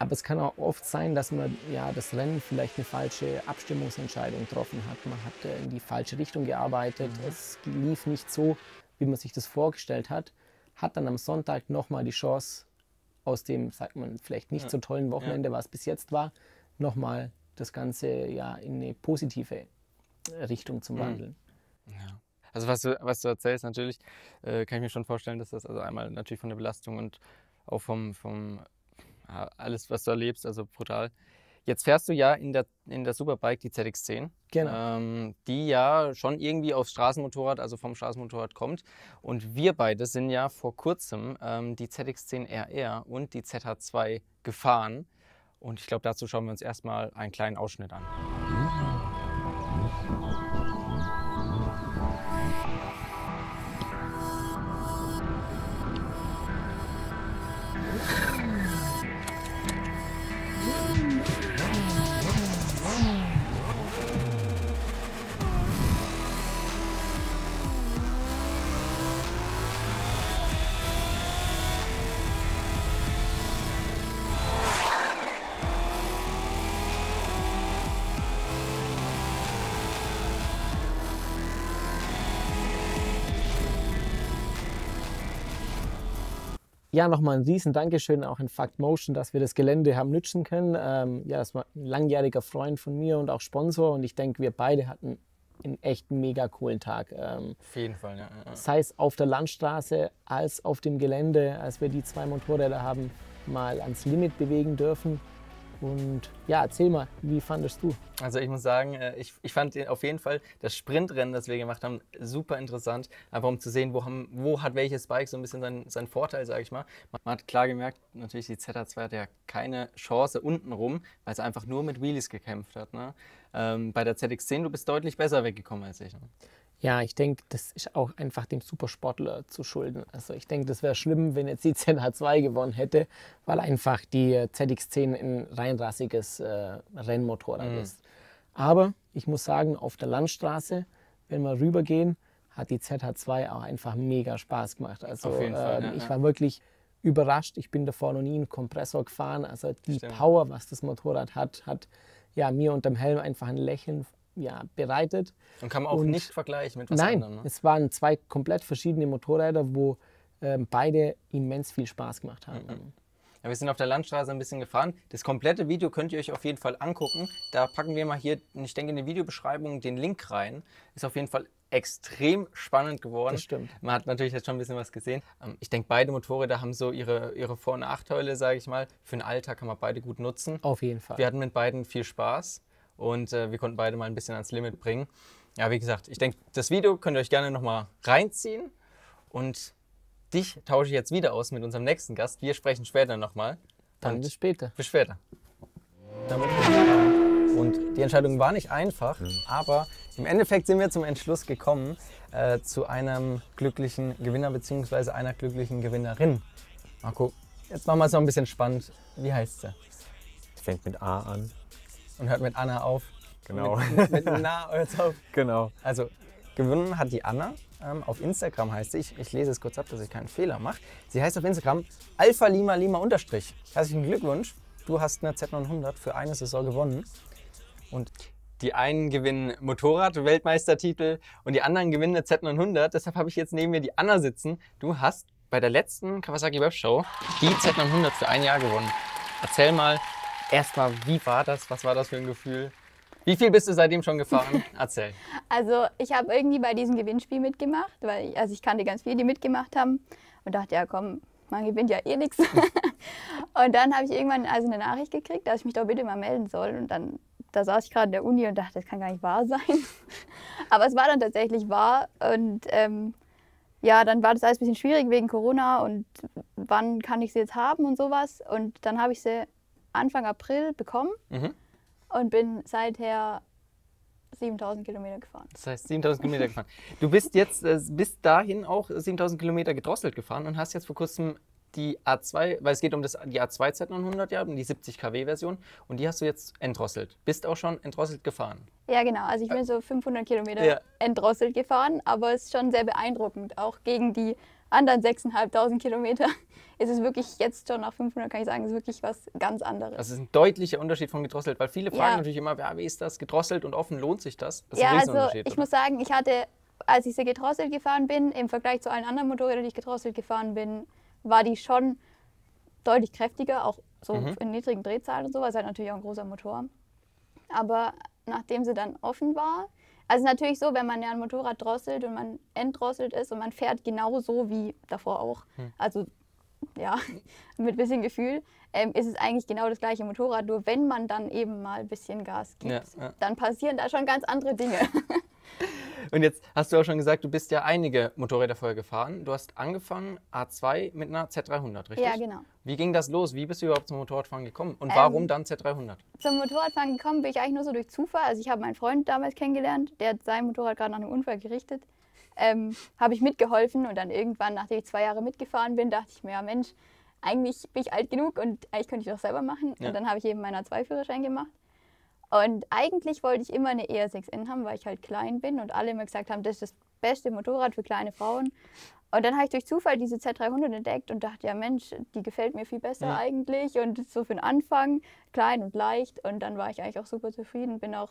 Aber es kann auch oft sein, dass man ja, das Rennen vielleicht eine falsche Abstimmungsentscheidung getroffen hat. Man hat äh, in die falsche Richtung gearbeitet, mhm. es lief nicht so, wie man sich das vorgestellt hat. Hat dann am Sonntag nochmal die Chance, aus dem, sagt man, vielleicht nicht ja. so tollen Wochenende, ja. was bis jetzt war, nochmal das Ganze ja in eine positive Richtung zum Wandeln. Ja. Also was du, was du erzählst, natürlich äh, kann ich mir schon vorstellen, dass das also einmal natürlich von der Belastung und auch vom, vom ja, alles, was du erlebst, also brutal. Jetzt fährst du ja in der, in der Superbike die Z X zehn, genau. ähm, die ja schon irgendwie aufs Straßenmotorrad, also vom Straßenmotorrad kommt. Und wir beide sind ja vor kurzem ähm, die Z X zehn R R und die Z H zwei gefahren. Und ich glaube, dazu schauen wir uns erstmal einen kleinen Ausschnitt an. Ja, nochmal ein riesen Dankeschön auch an Fact Motion, dass wir das Gelände haben nützen können. Ähm, ja, das war ein langjähriger Freund von mir und auch Sponsor und ich denke, wir beide hatten einen echt mega coolen Tag. Ähm, auf jeden Fall, ja, ja. Sei es auf der Landstraße als auf dem Gelände, als wir die zwei Motorräder haben, mal ans Limit bewegen dürfen. Und ja, erzähl mal, wie fandest du? Also ich muss sagen, ich, ich fand auf jeden Fall das Sprintrennen, das wir gemacht haben, super interessant. Einfach um zu sehen, wo, haben, wo hat welches Bike so ein bisschen seinen, seinen Vorteil, sage ich mal. Man hat klar gemerkt, natürlich die Z H zwei hat ja keine Chance unten rum, weil es einfach nur mit Wheelies gekämpft hat. Ne? Ähm, bei der Z X zehn, du bist deutlich besser weggekommen als ich. Ne? Ja, ich denke, das ist auch einfach dem Supersportler zu schulden. Also ich denke, das wäre schlimm, wenn jetzt die Z H zwei gewonnen hätte, weil einfach die Z X zehn ein reinrassiges äh, Rennmotorrad mhm. ist. Aber ich muss sagen, auf der Landstraße, wenn wir rübergehen, hat die Z H zwei auch einfach mega Spaß gemacht. Also auf jeden Fall, äh, ja, ich war wirklich überrascht. Ich bin davor noch nie einen Kompressor gefahren. Also die stimmt. Power, was das Motorrad hat, hat ja, mir unterm Helm einfach ein Lächeln ja, bereitet. Und kann man auch und, nicht vergleichen mit was nein, anderem. Nein, es waren zwei komplett verschiedene Motorräder, wo äh, beide immens viel Spaß gemacht haben. Mhm. Ja, wir sind auf der Landstraße ein bisschen gefahren. Das komplette Video könnt ihr euch auf jeden Fall angucken. Da packen wir mal hier, ich denke in die Videobeschreibung, den Link rein. Ist auf jeden Fall extrem spannend geworden. Das stimmt. Man hat natürlich jetzt schon ein bisschen was gesehen. Ich denke, beide Motorräder haben so ihre, ihre Vor- und Nachteile, sage ich mal. Für den Alltag kann man beide gut nutzen. Auf jeden Fall. Wir hatten mit beiden viel Spaß. Und äh, wir konnten beide mal ein bisschen ans Limit bringen. Ja, wie gesagt, ich denke, das Video könnt ihr euch gerne nochmal reinziehen. Und dich tausche ich jetzt wieder aus mit unserem nächsten Gast. Wir sprechen später nochmal. Dann bis später. Bis später. Und die Entscheidung war nicht einfach, mhm. aber im Endeffekt sind wir zum Entschluss gekommen, äh, zu einem glücklichen Gewinner bzw. einer glücklichen Gewinnerin. Marco, jetzt machen wir es noch ein bisschen spannend. Wie heißt sie? Fängt mit A an. Und hört mit Anna auf. Genau. Mit, mit einem Na oder so. Genau. Also gewonnen hat die Anna. Ähm, auf Instagram heißt sie, ich, ich lese es kurz ab, dass ich keinen Fehler mache. Sie heißt auf Instagram Alpha Lima Lima Unterstrich. Herzlichen Glückwunsch. Du hast eine Z neunhundert für eine Saison gewonnen. Und die einen gewinnen Motorrad-Weltmeistertitel und die anderen gewinnen eine Z neunhundert. Deshalb habe ich jetzt neben mir die Anna sitzen. Du hast bei der letzten Kawasaki Web Show die Z neunhundert für ein Jahr gewonnen. Erzähl mal erstmal, wie war das? Was war das für ein Gefühl? Wie viel bist du seitdem schon gefahren? Erzähl. Also ich habe irgendwie bei diesem Gewinnspiel mitgemacht, weil ich, also ich kannte ganz viele, die mitgemacht haben und dachte, ja komm, man gewinnt ja eh nichts. Und dann habe ich irgendwann also eine Nachricht gekriegt, dass ich mich doch bitte mal melden soll. Und dann, da saß ich gerade in der Uni und dachte, das kann gar nicht wahr sein. Aber es war dann tatsächlich wahr. Und ähm, ja, dann war das alles ein bisschen schwierig wegen Corona und wann kann ich sie jetzt haben und sowas. Und dann habe ich sie Anfang April bekommen. Mhm. Und bin seither siebentausend Kilometer gefahren. Das heißt siebentausend Kilometer gefahren. Du bist jetzt äh, bis dahin auch siebentausend Kilometer gedrosselt gefahren und hast jetzt vor kurzem die A zwei, weil es geht um das, die A zwei Z neunhundert, ja, um die siebzig Kilowatt Version. Und die hast du jetzt entdrosselt. Bist auch schon entdrosselt gefahren. Ja, genau. Also ich bin so fünfhundert Kilometer ja. entdrosselt gefahren, aber es ist schon sehr beeindruckend. Auch gegen die anderen sechstausendfünfhundert Kilometer ist es wirklich jetzt schon nach fünfhundert, kann ich sagen, ist wirklich was ganz anderes. Das ist ein deutlicher Unterschied von gedrosselt, weil viele fragen ja. natürlich immer, ja, wie ist das gedrosselt und offen, lohnt sich das? Das ist ja, ein Riesenunterschied, also ich oder? muss sagen, ich hatte, als ich sie gedrosselt gefahren bin, im Vergleich zu allen anderen Motorrädern, die ich gedrosselt gefahren bin, war die schon deutlich kräftiger, auch so mhm. in niedrigen Drehzahlen und so, weil es halt natürlich auch ein großer Motor. Aber nachdem sie dann offen war, also natürlich so, wenn man ja ein Motorrad drosselt und man entdrosselt ist und man fährt genauso wie davor auch, hm. also ja, mit bisschen Gefühl, ähm, ist es eigentlich genau das gleiche Motorrad, nur wenn man dann eben mal ein bisschen Gas gibt, ja, ja. dann passieren da schon ganz andere Dinge. Und jetzt hast du auch schon gesagt, du bist ja einige Motorräder vorher gefahren. Du hast angefangen A zwei mit einer Z dreihundert, richtig? Ja, genau. Wie ging das los? Wie bist du überhaupt zum Motorradfahren gekommen? Und ähm, warum dann Z dreihundert? Zum Motorradfahren gekommen bin ich eigentlich nur so durch Zufall. Also ich habe meinen Freund damals kennengelernt, der hat sein Motorrad gerade nach einem Unfall gerichtet. Ähm, habe ich mitgeholfen und dann irgendwann, nachdem ich zwei Jahre mitgefahren bin, dachte ich mir, ja Mensch, eigentlich bin ich alt genug und eigentlich könnte ich das selber machen. Ja. Und dann habe ich eben meinen A zwei-Führerschein gemacht. Und eigentlich wollte ich immer eine E R sechs N haben, weil ich halt klein bin und alle immer gesagt haben, das ist das beste Motorrad für kleine Frauen. Und dann habe ich durch Zufall diese Z dreihundert entdeckt und dachte, ja Mensch, die gefällt mir viel besser ja. eigentlich und so für den Anfang, klein und leicht. Und dann war ich eigentlich auch super zufrieden, bin auch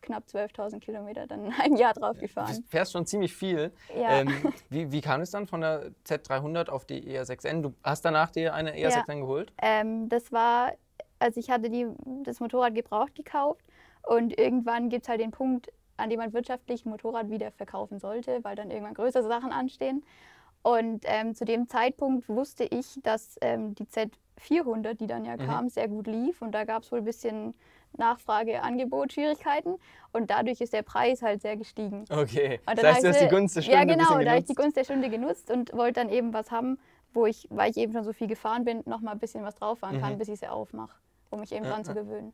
knapp zwölftausend Kilometer dann ein Jahr drauf gefahren. Du fährst schon ziemlich viel. Ja. Ähm, wie, wie kam es dann von der Z dreihundert auf die E R sechs N? Du hast danach dir eine E R sechs N ja. geholt? Ähm, das war... Also ich hatte die, das Motorrad gebraucht gekauft und irgendwann gibt es halt den Punkt, an dem man wirtschaftlich ein Motorrad wieder verkaufen sollte, weil dann irgendwann größere Sachen anstehen. Und ähm, zu dem Zeitpunkt wusste ich, dass ähm, die Z vierhundert, die dann ja mhm. kam, sehr gut lief und da gab es wohl ein bisschen Nachfrage-Angebot-Schwierigkeiten und dadurch ist der Preis halt sehr gestiegen. Okay, das heißt, du hast die Gunst der Stunde genutzt. Ja genau, da habe ich die Gunst der Stunde genutzt und wollte dann eben was haben, wo ich, weil ich eben schon so viel gefahren bin, noch mal ein bisschen was drauf fahren kann, mhm. bis ich sie aufmache, um mich eben dran zu gewöhnen.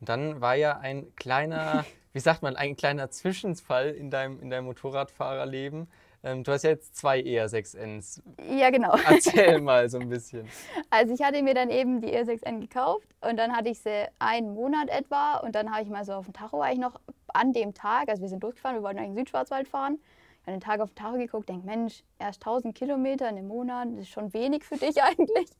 Und dann war ja ein kleiner, wie sagt man, ein kleiner Zwischenfall in deinem, in deinem Motorradfahrerleben. Ähm, du hast ja jetzt zwei E R sechs Ns. Ja, genau. Erzähl mal so ein bisschen. Also ich hatte mir dann eben die E R sechs N gekauft und dann hatte ich sie einen Monat etwa und dann habe ich mal so auf dem Tacho eigentlich noch an dem Tag, also wir sind losgefahren, wir wollten eigentlich in den Südschwarzwald fahren, an den Tag auf den Tacho geguckt, denke, Mensch, erst tausend Kilometer in einem Monat, das ist schon wenig für dich eigentlich.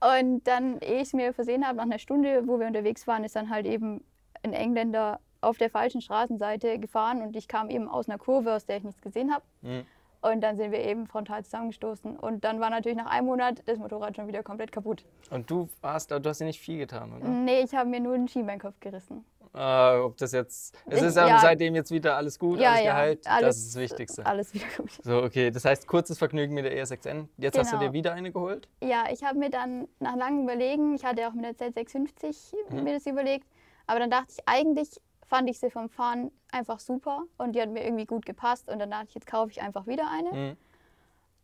Und dann, ehe ich es mir versehen habe, nach einer Stunde, wo wir unterwegs waren, ist dann halt eben ein Engländer auf der falschen Straßenseite gefahren und ich kam eben aus einer Kurve, aus der ich nichts gesehen habe. Mhm. Und dann sind wir eben frontal zusammengestoßen. Und dann war natürlich nach einem Monat das Motorrad schon wieder komplett kaputt. Und du warst, du hast ja nicht viel getan, oder? Nee, ich habe mir nur den Schienbeinkopf gerissen. Äh, ob das jetzt, es ich, ist ja, seitdem jetzt wieder alles gut, ja, alles ja, geheilt, alles, das ist das Wichtigste. Alles wieder gut. So, okay, das heißt, kurzes Vergnügen mit der E R sechs N. Jetzt genau. hast du dir wieder eine geholt? Ja, ich habe mir dann nach langem Überlegen, ich hatte auch mit der Z sechshundertfünfzig mhm. mir das überlegt, aber dann dachte ich eigentlich, fand ich sie vom Fahren einfach super und die hat mir irgendwie gut gepasst und dann dachte ich, jetzt kaufe ich einfach wieder eine. Mhm.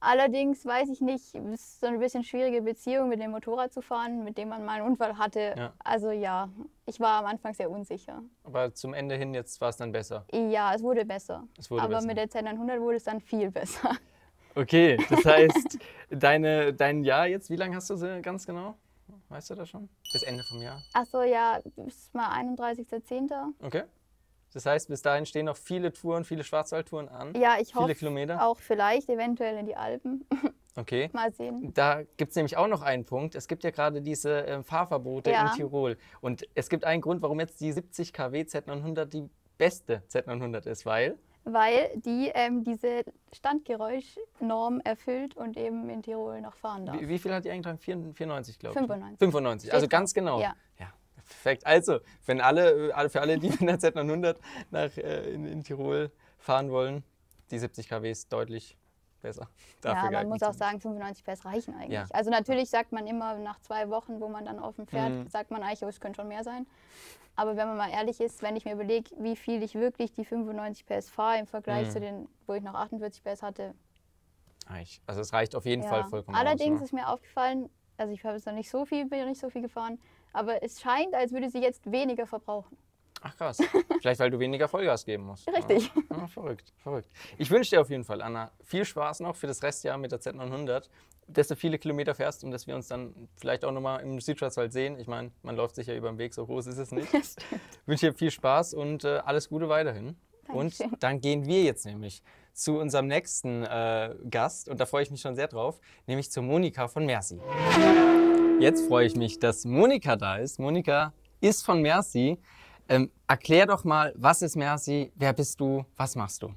Allerdings weiß ich nicht, es ist so eine bisschen schwierige Beziehung mit dem Motorrad zu fahren, mit dem man mal einen Unfall hatte. Ja. Also ja, ich war am Anfang sehr unsicher. Aber zum Ende hin jetzt war es dann besser? Ja, es wurde besser. Es wurde Aber besser. Mit der Z neunhundert wurde es dann viel besser. Okay, das heißt, deine, dein Jahr jetzt, wie lange hast du sie ganz genau? Weißt du das schon? Bis Ende vom Jahr? Ach so, ja, ist mal einunddreißigster zehnter. Okay. Das heißt, bis dahin stehen noch viele Touren, viele Schwarzwaldtouren an. Ja, ich viele hoffe Kilometer. Auch vielleicht eventuell in die Alpen. Okay. Mal sehen. Da gibt es nämlich auch noch einen Punkt. Es gibt ja gerade diese äh, Fahrverbote ja. in Tirol. Und es gibt einen Grund, warum jetzt die siebzig Kilowatt Z neunhundert die beste Z neunhundert ist, weil? Weil die ähm, diese Standgeräuschnorm erfüllt und eben in Tirol noch fahren darf. Wie, wie viel hat die eingetragen? vierundneunzig, glaube ich. fünfundneunzig. fünfundneunzig, also ganz genau. Ja. Ja. Perfekt. Also, wenn alle, für alle, die mit der Z neunhundert nach, äh, in, in Tirol fahren wollen, die siebzig Kilowatt ist deutlich besser. Dafür ja, man muss auch sagen, fünfundneunzig PS reichen eigentlich. Ja. Also natürlich sagt man immer nach zwei Wochen, wo man dann auf dem Pferd, mhm. sagt man eigentlich, oh, es könnte schon mehr sein. Aber wenn man mal ehrlich ist, wenn ich mir überlege, wie viel ich wirklich die fünfundneunzig PS fahre im Vergleich mhm. zu den, wo ich noch achtundvierzig PS hatte. Also es reicht auf jeden ja. Fall vollkommen Allerdings aus, ne? ist mir aufgefallen, also ich habe jetzt noch nicht so viel, bin nicht so viel gefahren, aber es scheint, als würde sie jetzt weniger verbrauchen. Ach krass, vielleicht weil du weniger Vollgas geben musst. Richtig. Ja, verrückt, verrückt. Ich wünsche dir auf jeden Fall, Anna, viel Spaß noch für das Restjahr mit der Z neunhundert, dass du viele Kilometer fährst und dass wir uns dann vielleicht auch nochmal im Südschwarzwald sehen. Ich meine, man läuft sich ja über den Weg, so groß ist es nicht. Ich wünsche dir viel Spaß und äh, alles Gute weiterhin. Dankeschön. Und dann gehen wir jetzt nämlich zu unserem nächsten äh, Gast und da freue ich mich schon sehr drauf, nämlich zu Monika von MEHRSi. Jetzt freue ich mich, dass Monika da ist. Monika ist von MEHRSi. Ähm, erklär doch mal, was ist MEHRSi, wer bist du, was machst du?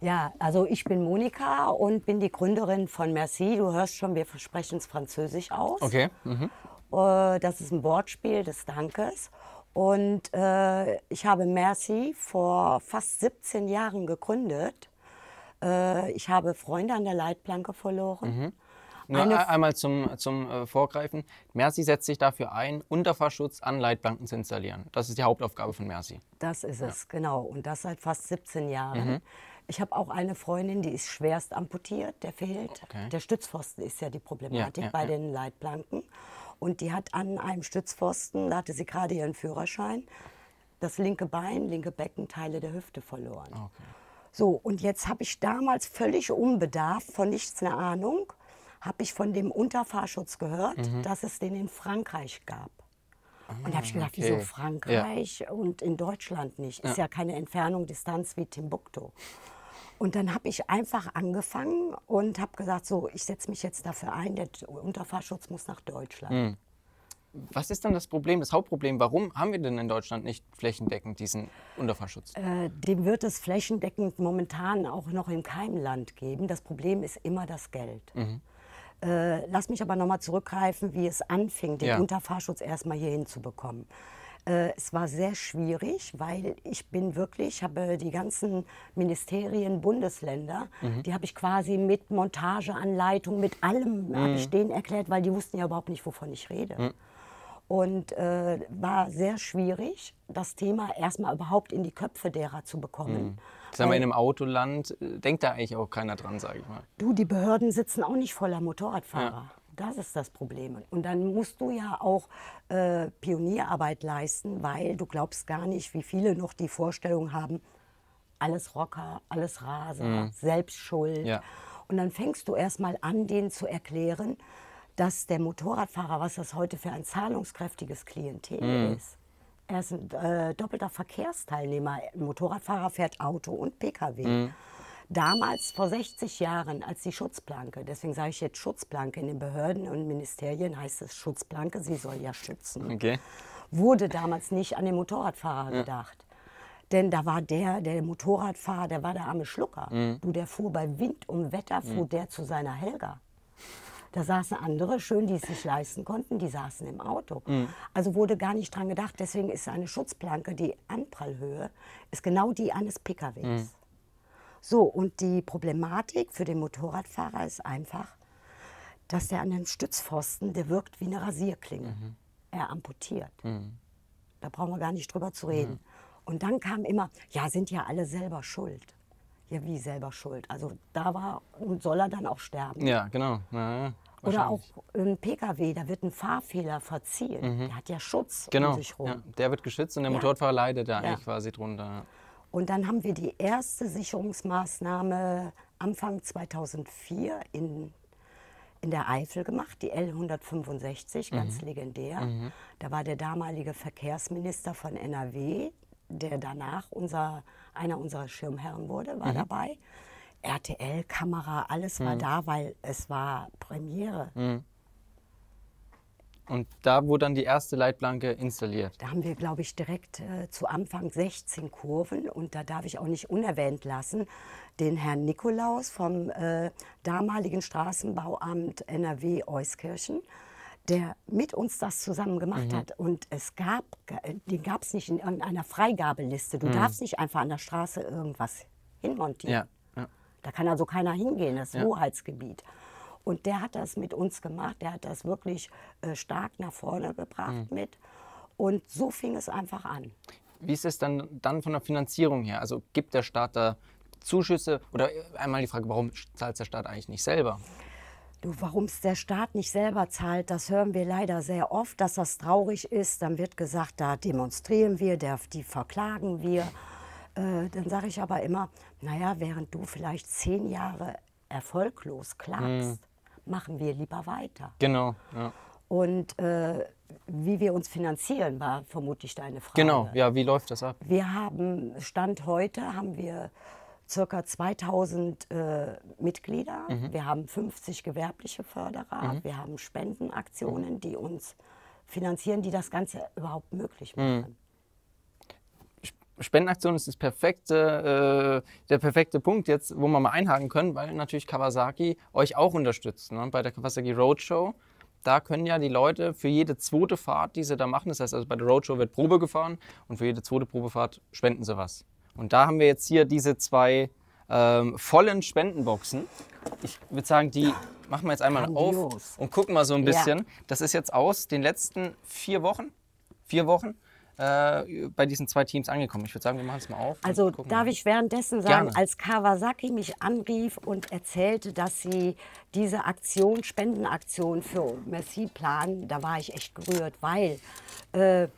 Ja, also ich bin Monika und bin die Gründerin von MEHRSi. Du hörst schon, wir sprechen es Französisch aus. Okay. Mhm. Äh, das ist ein Wortspiel des Dankes. Und äh, ich habe MEHRSi vor fast siebzehn Jahren gegründet. Äh, ich habe Freunde an der Leitplanke verloren. Mhm. Nur Eine einmal zum, zum äh, Vorgreifen. MEHRSi setzt sich dafür ein, Unterfahrschutz an Leitplanken zu installieren. Das ist die Hauptaufgabe von MEHRSi. Das ist ja. es, genau. Und das seit fast siebzehn Jahren. Mhm. Ich habe auch eine Freundin, die ist schwerst amputiert, der fehlt. Okay. Der Stützpfosten ist ja die Problematik ja, ja, bei ja. den Leitplanken. Und die hat an einem Stützpfosten, da hatte sie gerade ihren Führerschein, das linke Bein, linke Becken, Teile der Hüfte verloren. Okay. So, und jetzt habe ich damals völlig unbedarft, von nichts eine Ahnung, habe ich von dem Unterfahrschutz gehört, mhm. dass es den in Frankreich gab. Ah, und da habe ich gedacht, okay. wieso Frankreich ja. und in Deutschland nicht? Ist ja, ja keine Entfernung, Distanz wie Timbuktu. Und dann habe ich einfach angefangen und habe gesagt, so, ich setze mich jetzt dafür ein, der Unterfahrschutz muss nach Deutschland. Mhm. Was ist denn das Problem, das Hauptproblem? Warum haben wir denn in Deutschland nicht flächendeckend diesen Unterfahrschutz? Äh, dem wird es flächendeckend momentan auch noch in keinem Land geben. Das Problem ist immer das Geld. Mhm. Äh, lass mich aber nochmal zurückgreifen, wie es anfing, den ja. Unterfahrschutz erstmal hier hinzubekommen. Äh, es war sehr schwierig, weil ich bin wirklich, habe die ganzen Ministerien, Bundesländer, mhm. die habe ich quasi mit Montageanleitung, mit allem mhm. habe ich denen erklärt, weil die wussten ja überhaupt nicht, wovon ich rede. Mhm. Und äh, war sehr schwierig, das Thema erstmal überhaupt in die Köpfe derer zu bekommen. Mhm. Sagen wir, in einem Autoland denkt da eigentlich auch keiner dran, sage ich mal. Du, die Behörden sitzen auch nicht voller Motorradfahrer. Ja. Das ist das Problem. Und dann musst du ja auch äh, Pionierarbeit leisten, weil du glaubst gar nicht, wie viele noch die Vorstellung haben, alles Rocker, alles Raser, mhm. Selbstschuld. Ja. Und dann fängst du erstmal an, denen zu erklären, dass der Motorradfahrer, was das heute für ein zahlungskräftiges Klientel mhm. ist, er ist ein äh, doppelter Verkehrsteilnehmer. Ein Motorradfahrer fährt Auto und Pkw. Mhm. Damals, vor sechzig Jahren, als die Schutzplanke, deswegen sage ich jetzt Schutzplanke, in den Behörden und Ministerien heißt es Schutzplanke, sie soll ja schützen, okay. wurde damals nicht an den Motorradfahrer ja. gedacht. Denn da war der, der Motorradfahrer, der war der arme Schlucker. Mhm. Du, der fuhr bei Wind und Wetter, fuhr mhm. der zu seiner Helga. Da saßen andere, schön, die es sich leisten konnten, die saßen im Auto. Mhm. Also wurde gar nicht dran gedacht. Deswegen ist eine Schutzplanke, die Anprallhöhe, ist genau die eines P K Ws. Mhm. So, und die Problematik für den Motorradfahrer ist einfach, dass der an den Stützpfosten, der wirkt wie eine Rasierklinge. Mhm. Er amputiert. Mhm. Da brauchen wir gar nicht drüber zu reden. Mhm. Und dann kam immer, ja, sind ja alle selber schuld. Ja, wie selber schuld? Also da war und soll er dann auch sterben. Ja, genau. Ja, oder auch ein P K W, da wird ein Fahrfehler verziehen. Mhm. Der hat ja Schutz genau. um sich rum. Ja, der wird geschützt und der ja. Motorradfahrer leidet da ja. eigentlich quasi drunter. Und dann haben wir die erste Sicherungsmaßnahme Anfang zweitausendvier in, in der Eifel gemacht, die L hundertfünfundsechzig, ganz mhm. legendär. Mhm. Da war der damalige Verkehrsminister von N R W, der danach unser, einer unserer Schirmherren wurde, war mhm. dabei. R T L, Kamera, alles mhm. war da, weil es war Premiere. Mhm. Und da wurde dann die erste Leitplanke installiert? Da haben wir, glaube ich, direkt äh, zu Anfang sechzehn Kurven. Und da darf ich auch nicht unerwähnt lassen, den Herrn Nikolaus vom äh, damaligen Straßenbauamt N R W Euskirchen, der mit uns das zusammen gemacht mhm. hat. Und es gab, den gab es nicht in irgendeiner Freigabeliste. Du mhm. darfst nicht einfach an der Straße irgendwas hinmontieren. Ja. Ja. Da kann also keiner hingehen, das ja. Hoheitsgebiet. Und der hat das mit uns gemacht, der hat das wirklich äh, stark nach vorne gebracht mhm. mit. Und so fing es einfach an. Wie ist es dann, dann von der Finanzierung her? Also gibt der Staat da Zuschüsse? Oder einmal die Frage, warum zahlt der Staat eigentlich nicht selber? Du, warum es der Staat nicht selber zahlt, das hören wir leider sehr oft, dass das traurig ist. Dann wird gesagt, da demonstrieren wir, der, die verklagen wir. Äh, dann sage ich aber immer, naja, während du vielleicht zehn Jahre erfolglos klagst, mhm. machen wir lieber weiter. Genau. Ja. Und äh, wie wir uns finanzieren, war vermutlich deine Frage. Genau, ja, wie läuft das ab? Wir haben, Stand heute, haben wir ca. zweitausend äh, Mitglieder. Mhm. Wir haben fünfzig gewerbliche Förderer. Mhm. Wir haben Spendenaktionen, mhm. die uns finanzieren, die das Ganze überhaupt möglich machen. Mhm. Spendenaktion ist das perfekte, äh, der perfekte Punkt jetzt, wo wir mal einhaken können, weil natürlich Kawasaki euch auch unterstützt. Ne? Bei der Kawasaki Roadshow, da können ja die Leute für jede zweite Fahrt, die sie da machen, das heißt also bei der Roadshow wird Probe gefahren und für jede zweite Probefahrt spenden sie was. Und da haben wir jetzt hier diese zwei ähm, vollen Spendenboxen. Ich würde sagen, die machen wir jetzt einmal auf und gucken mal so ein bisschen. Ja. Das ist jetzt aus den letzten vier Wochen, vier Wochen. bei diesen zwei Teams angekommen. Ich würde sagen, wir machen es mal auf. Also darf ich währenddessen sagen, Gerne. als Kawasaki mich anrief und erzählte, dass sie diese Aktion, Spendenaktion für MEHRSi planen, da war ich echt gerührt, weil äh,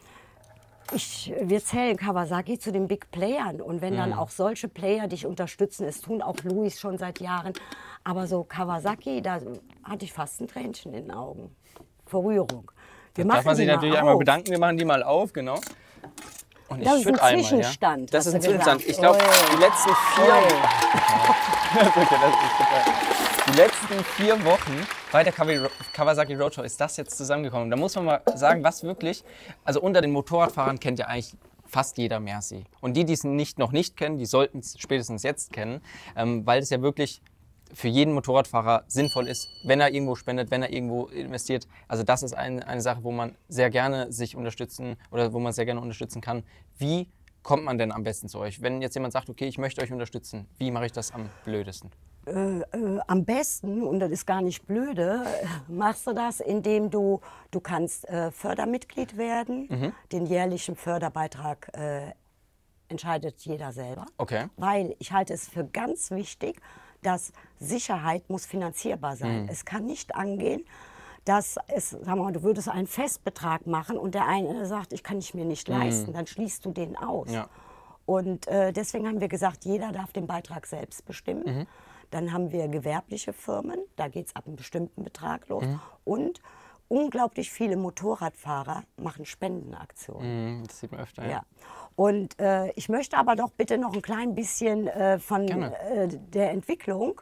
ich, wir zählen Kawasaki zu den Big Playern. Und wenn mhm. dann auch solche Player dich unterstützen, es tun auch Louis schon seit Jahren. Aber so Kawasaki, da hatte ich fast ein Tränchen in den Augen. Vor Rührung. Wir darf man sich natürlich einmal bedanken, wir machen die mal auf, genau. Und ich das ist ein einmal, Zwischenstand. Ja. Das ist ein Zwischenstand. Ich glaube, oh. die letzten vier oh. Die letzten vier Wochen bei der Kawasaki Roadshow ist das jetzt zusammengekommen. Da muss man mal sagen, was wirklich, also unter den Motorradfahrern kennt ja eigentlich fast jeder MEHRSi. Und die, die es nicht, noch nicht kennen, die sollten es spätestens jetzt kennen, ähm, weil es ja wirklich für jeden Motorradfahrer sinnvoll ist, wenn er irgendwo spendet, wenn er irgendwo investiert. Also das ist ein, eine Sache, wo man sehr gerne sich unterstützen oder wo man sehr gerne unterstützen kann. Wie kommt man denn am besten zu euch? Wenn jetzt jemand sagt, okay, ich möchte euch unterstützen, wie mache ich das am blödesten? Äh, äh, am besten, und das ist gar nicht blöde, machst du das, indem du, du kannst äh, Fördermitglied werden, mhm. den jährlichen Förderbeitrag äh, entscheidet jeder selber. Okay. Weil ich halte es für ganz wichtig, dass Sicherheit muss finanzierbar sein. Mhm. Es kann nicht angehen, dass es, sagen wir mal, du würdest einen Festbetrag machen und der eine sagt, ich kann ich mir nicht leisten, mhm. dann schließt du den aus. Ja. Und äh, deswegen haben wir gesagt, jeder darf den Beitrag selbst bestimmen. Mhm. Dann haben wir gewerbliche Firmen, da geht es ab einem bestimmten Betrag los. Mhm. Und unglaublich viele Motorradfahrer machen Spendenaktionen. Mhm, das sieht man öfter, ja. ja. Und äh, ich möchte aber doch bitte noch ein klein bisschen äh, von äh, der Entwicklung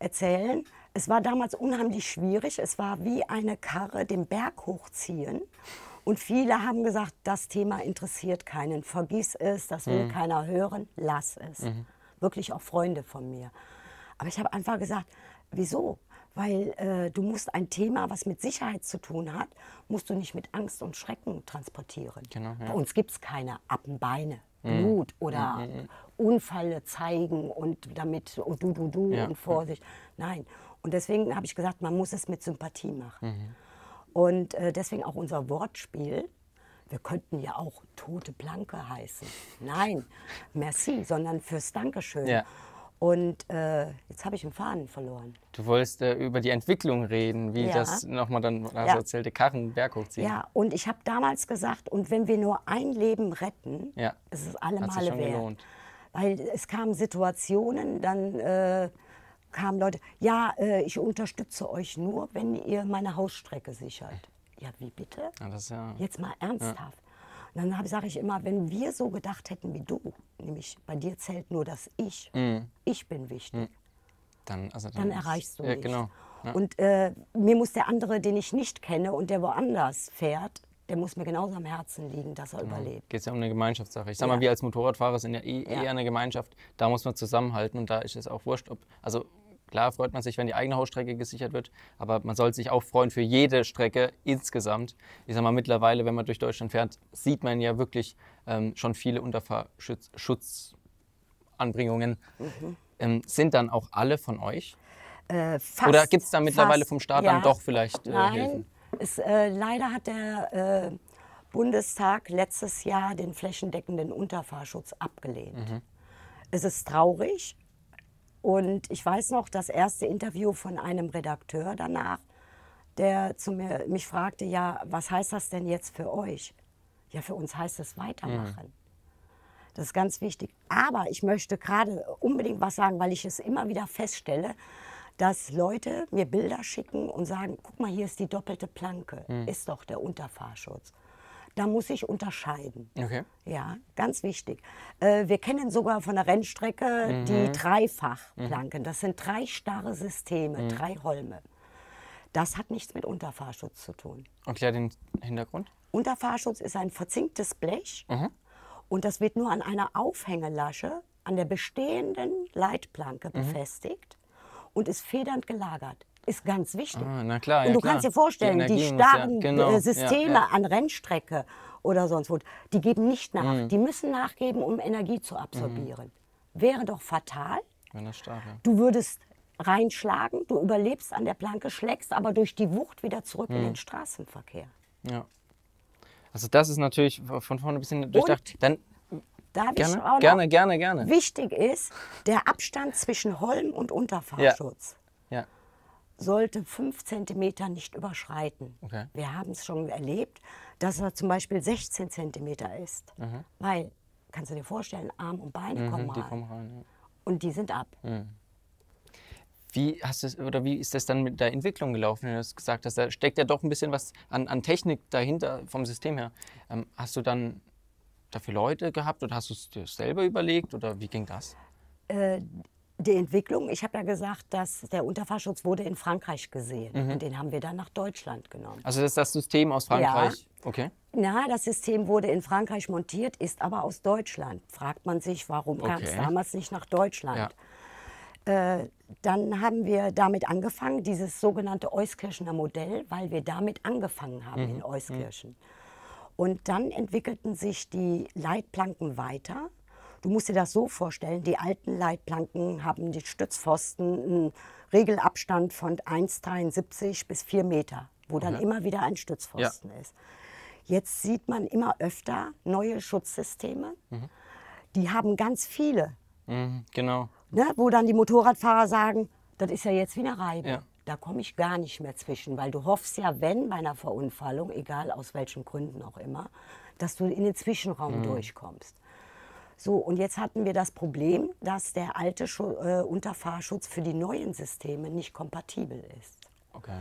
erzählen. Es war damals unheimlich schwierig. Es war wie eine Karre den Berg hochziehen. Und viele haben gesagt, das Thema interessiert keinen. Vergiss es, das will mhm. keiner hören, lass es. Mhm. Wirklich auch Freunde von mir. Aber ich habe einfach gesagt, wieso? Weil äh, du musst ein Thema, was mit Sicherheit zu tun hat, musst du nicht mit Angst und Schrecken transportieren. Genau, ja. Bei uns gibt es keine Appenbeine, mhm. Blut oder mhm. Unfälle zeigen und damit und du, du, du ja. und Vorsicht. Ja. Nein. Und deswegen habe ich gesagt, man muss es mit Sympathie machen. Mhm. Und äh, deswegen auch unser Wortspiel. Wir könnten ja auch Tote Planke heißen. Nein, MEHRSi, sondern fürs Dankeschön. Ja. Und äh, jetzt habe ich den Faden verloren. Du wolltest äh, über die Entwicklung reden, wie ja. das nochmal dann also ja. erzählte Karren Berg hochziehen. Ja, und ich habe damals gesagt, und wenn wir nur ein Leben retten, ja. ist es alle Male wert. Gelohnt. Weil es kamen Situationen, dann äh, kamen Leute, ja, äh, ich unterstütze euch nur, wenn ihr meine Hausstrecke sichert. Ja, wie bitte? Ja, das ist ja jetzt mal ernsthaft. Ja. Und dann sage ich immer, wenn wir so gedacht hätten wie du, nämlich bei dir zählt nur das Ich, mhm. ich bin wichtig, mhm. dann, also dann, dann erreichst du ja, nichts. Genau. Ja. Und äh, mir muss der andere, den ich nicht kenne und der woanders fährt, der muss mir genauso am Herzen liegen, dass er genau. überlebt. Geht es ja um eine Gemeinschaftssache. Ich sag ja. mal, wir als Motorradfahrer sind ja eh ja. eher eine Gemeinschaft. Da muss man zusammenhalten und da ist es auch wurscht, ob, also klar freut man sich, wenn die eigene Hausstrecke gesichert wird, aber man sollte sich auch freuen für jede Strecke insgesamt. Ich sag mal, mittlerweile, wenn man durch Deutschland fährt, sieht man ja wirklich ähm, schon viele Unterfahrschutzanbringungen. Mhm. Ähm, sind dann auch alle von euch? Äh, fast, Oder gibt es da mittlerweile fast, vom Staat ja. dann doch vielleicht äh, Nein. Hilfen? Es, äh, leider hat der äh, Bundestag letztes Jahr den flächendeckenden Unterfahrschutz abgelehnt. Mhm. Es ist traurig und ich weiß noch das erste Interview von einem Redakteur danach, der zu mir, mich fragte, ja, was heißt das denn jetzt für euch? Ja, für uns heißt es weitermachen. Mhm. Das ist ganz wichtig. Aber ich möchte gerade unbedingt was sagen, weil ich es immer wieder feststelle, dass Leute mir Bilder schicken und sagen, guck mal, hier ist die doppelte Planke, mhm. ist doch der Unterfahrschutz. Da muss ich unterscheiden. Okay. Ja, ganz wichtig. Äh, wir kennen sogar von der Rennstrecke mhm. die Dreifachplanken. Mhm. Das sind drei starre Systeme, mhm. drei Holme. Das hat nichts mit Unterfahrschutz zu tun. Erklär den Hintergrund. Unterfahrschutz ist ein verzinktes Blech mhm. und das wird nur an einer Aufhängelasche an der bestehenden Leitplanke mhm. befestigt. Und ist federnd gelagert. Ist ganz wichtig. Ah, na klar, ja, und du klar. kannst dir vorstellen, die, die starren ja, genau, Systeme ja, ja. an Rennstrecke oder sonst wo, die geben nicht nach. Mhm. Die müssen nachgeben, um Energie zu absorbieren. Mhm. Wäre doch fatal. Wenn das stark, ja. Du würdest reinschlagen, du überlebst an der Planke, schlägst aber durch die Wucht wieder zurück mhm. in den Straßenverkehr. Ja. Also das ist natürlich von vorne ein bisschen durchdacht. Dann Darf gerne, ich auch noch? gerne, gerne, gerne. Wichtig ist, der Abstand zwischen Holm und Unterfahrschutz ja. Ja. sollte fünf Zentimeter nicht überschreiten. Okay. Wir haben es schon erlebt, dass er zum Beispiel sechzehn Zentimeter ist. Mhm. Weil, kannst du dir vorstellen, Arm und Beine mhm, kommen rein. Die kommen rein ja. Und die sind ab. Mhm. Wie, hast du, oder wie ist das dann mit der Entwicklung gelaufen, wenn du das gesagt hast? Da steckt ja doch ein bisschen was an, an Technik dahinter vom System her. Ähm, hast du dann dafür Leute gehabt oder hast du es dir selber überlegt oder wie ging das? Äh, die Entwicklung, ich habe ja gesagt, dass der Unterfahrschutz wurde in Frankreich gesehen mhm. und den haben wir dann nach Deutschland genommen. Also das ist das System aus Frankreich? Ja. Okay. Na, das System wurde in Frankreich montiert, ist aber aus Deutschland. Fragt man sich, warum okay. kam es damals nicht nach Deutschland? Ja. Äh, dann haben wir damit angefangen, dieses sogenannte Euskirchener Modell, weil wir damit angefangen haben mhm. in Euskirchen. Mhm. Und dann entwickelten sich die Leitplanken weiter. Du musst dir das so vorstellen, die alten Leitplanken haben die Stützpfosten einen Regelabstand von eins Komma dreiundsiebzig bis vier Meter, wo okay. dann immer wieder ein Stützpfosten ja. ist. Jetzt sieht man immer öfter neue Schutzsysteme, mhm. die haben ganz viele. Mhm, genau. Ne, wo dann die Motorradfahrer sagen, das ist ja jetzt wie eine Reibe. Ja. Da komme ich gar nicht mehr zwischen, weil du hoffst ja, wenn bei einer Verunfallung, egal aus welchen Gründen auch immer, dass du in den Zwischenraum mhm. durchkommst. So, und jetzt hatten wir das Problem, dass der alte Schu- äh, Unterfahrschutz für die neuen Systeme nicht kompatibel ist. Okay.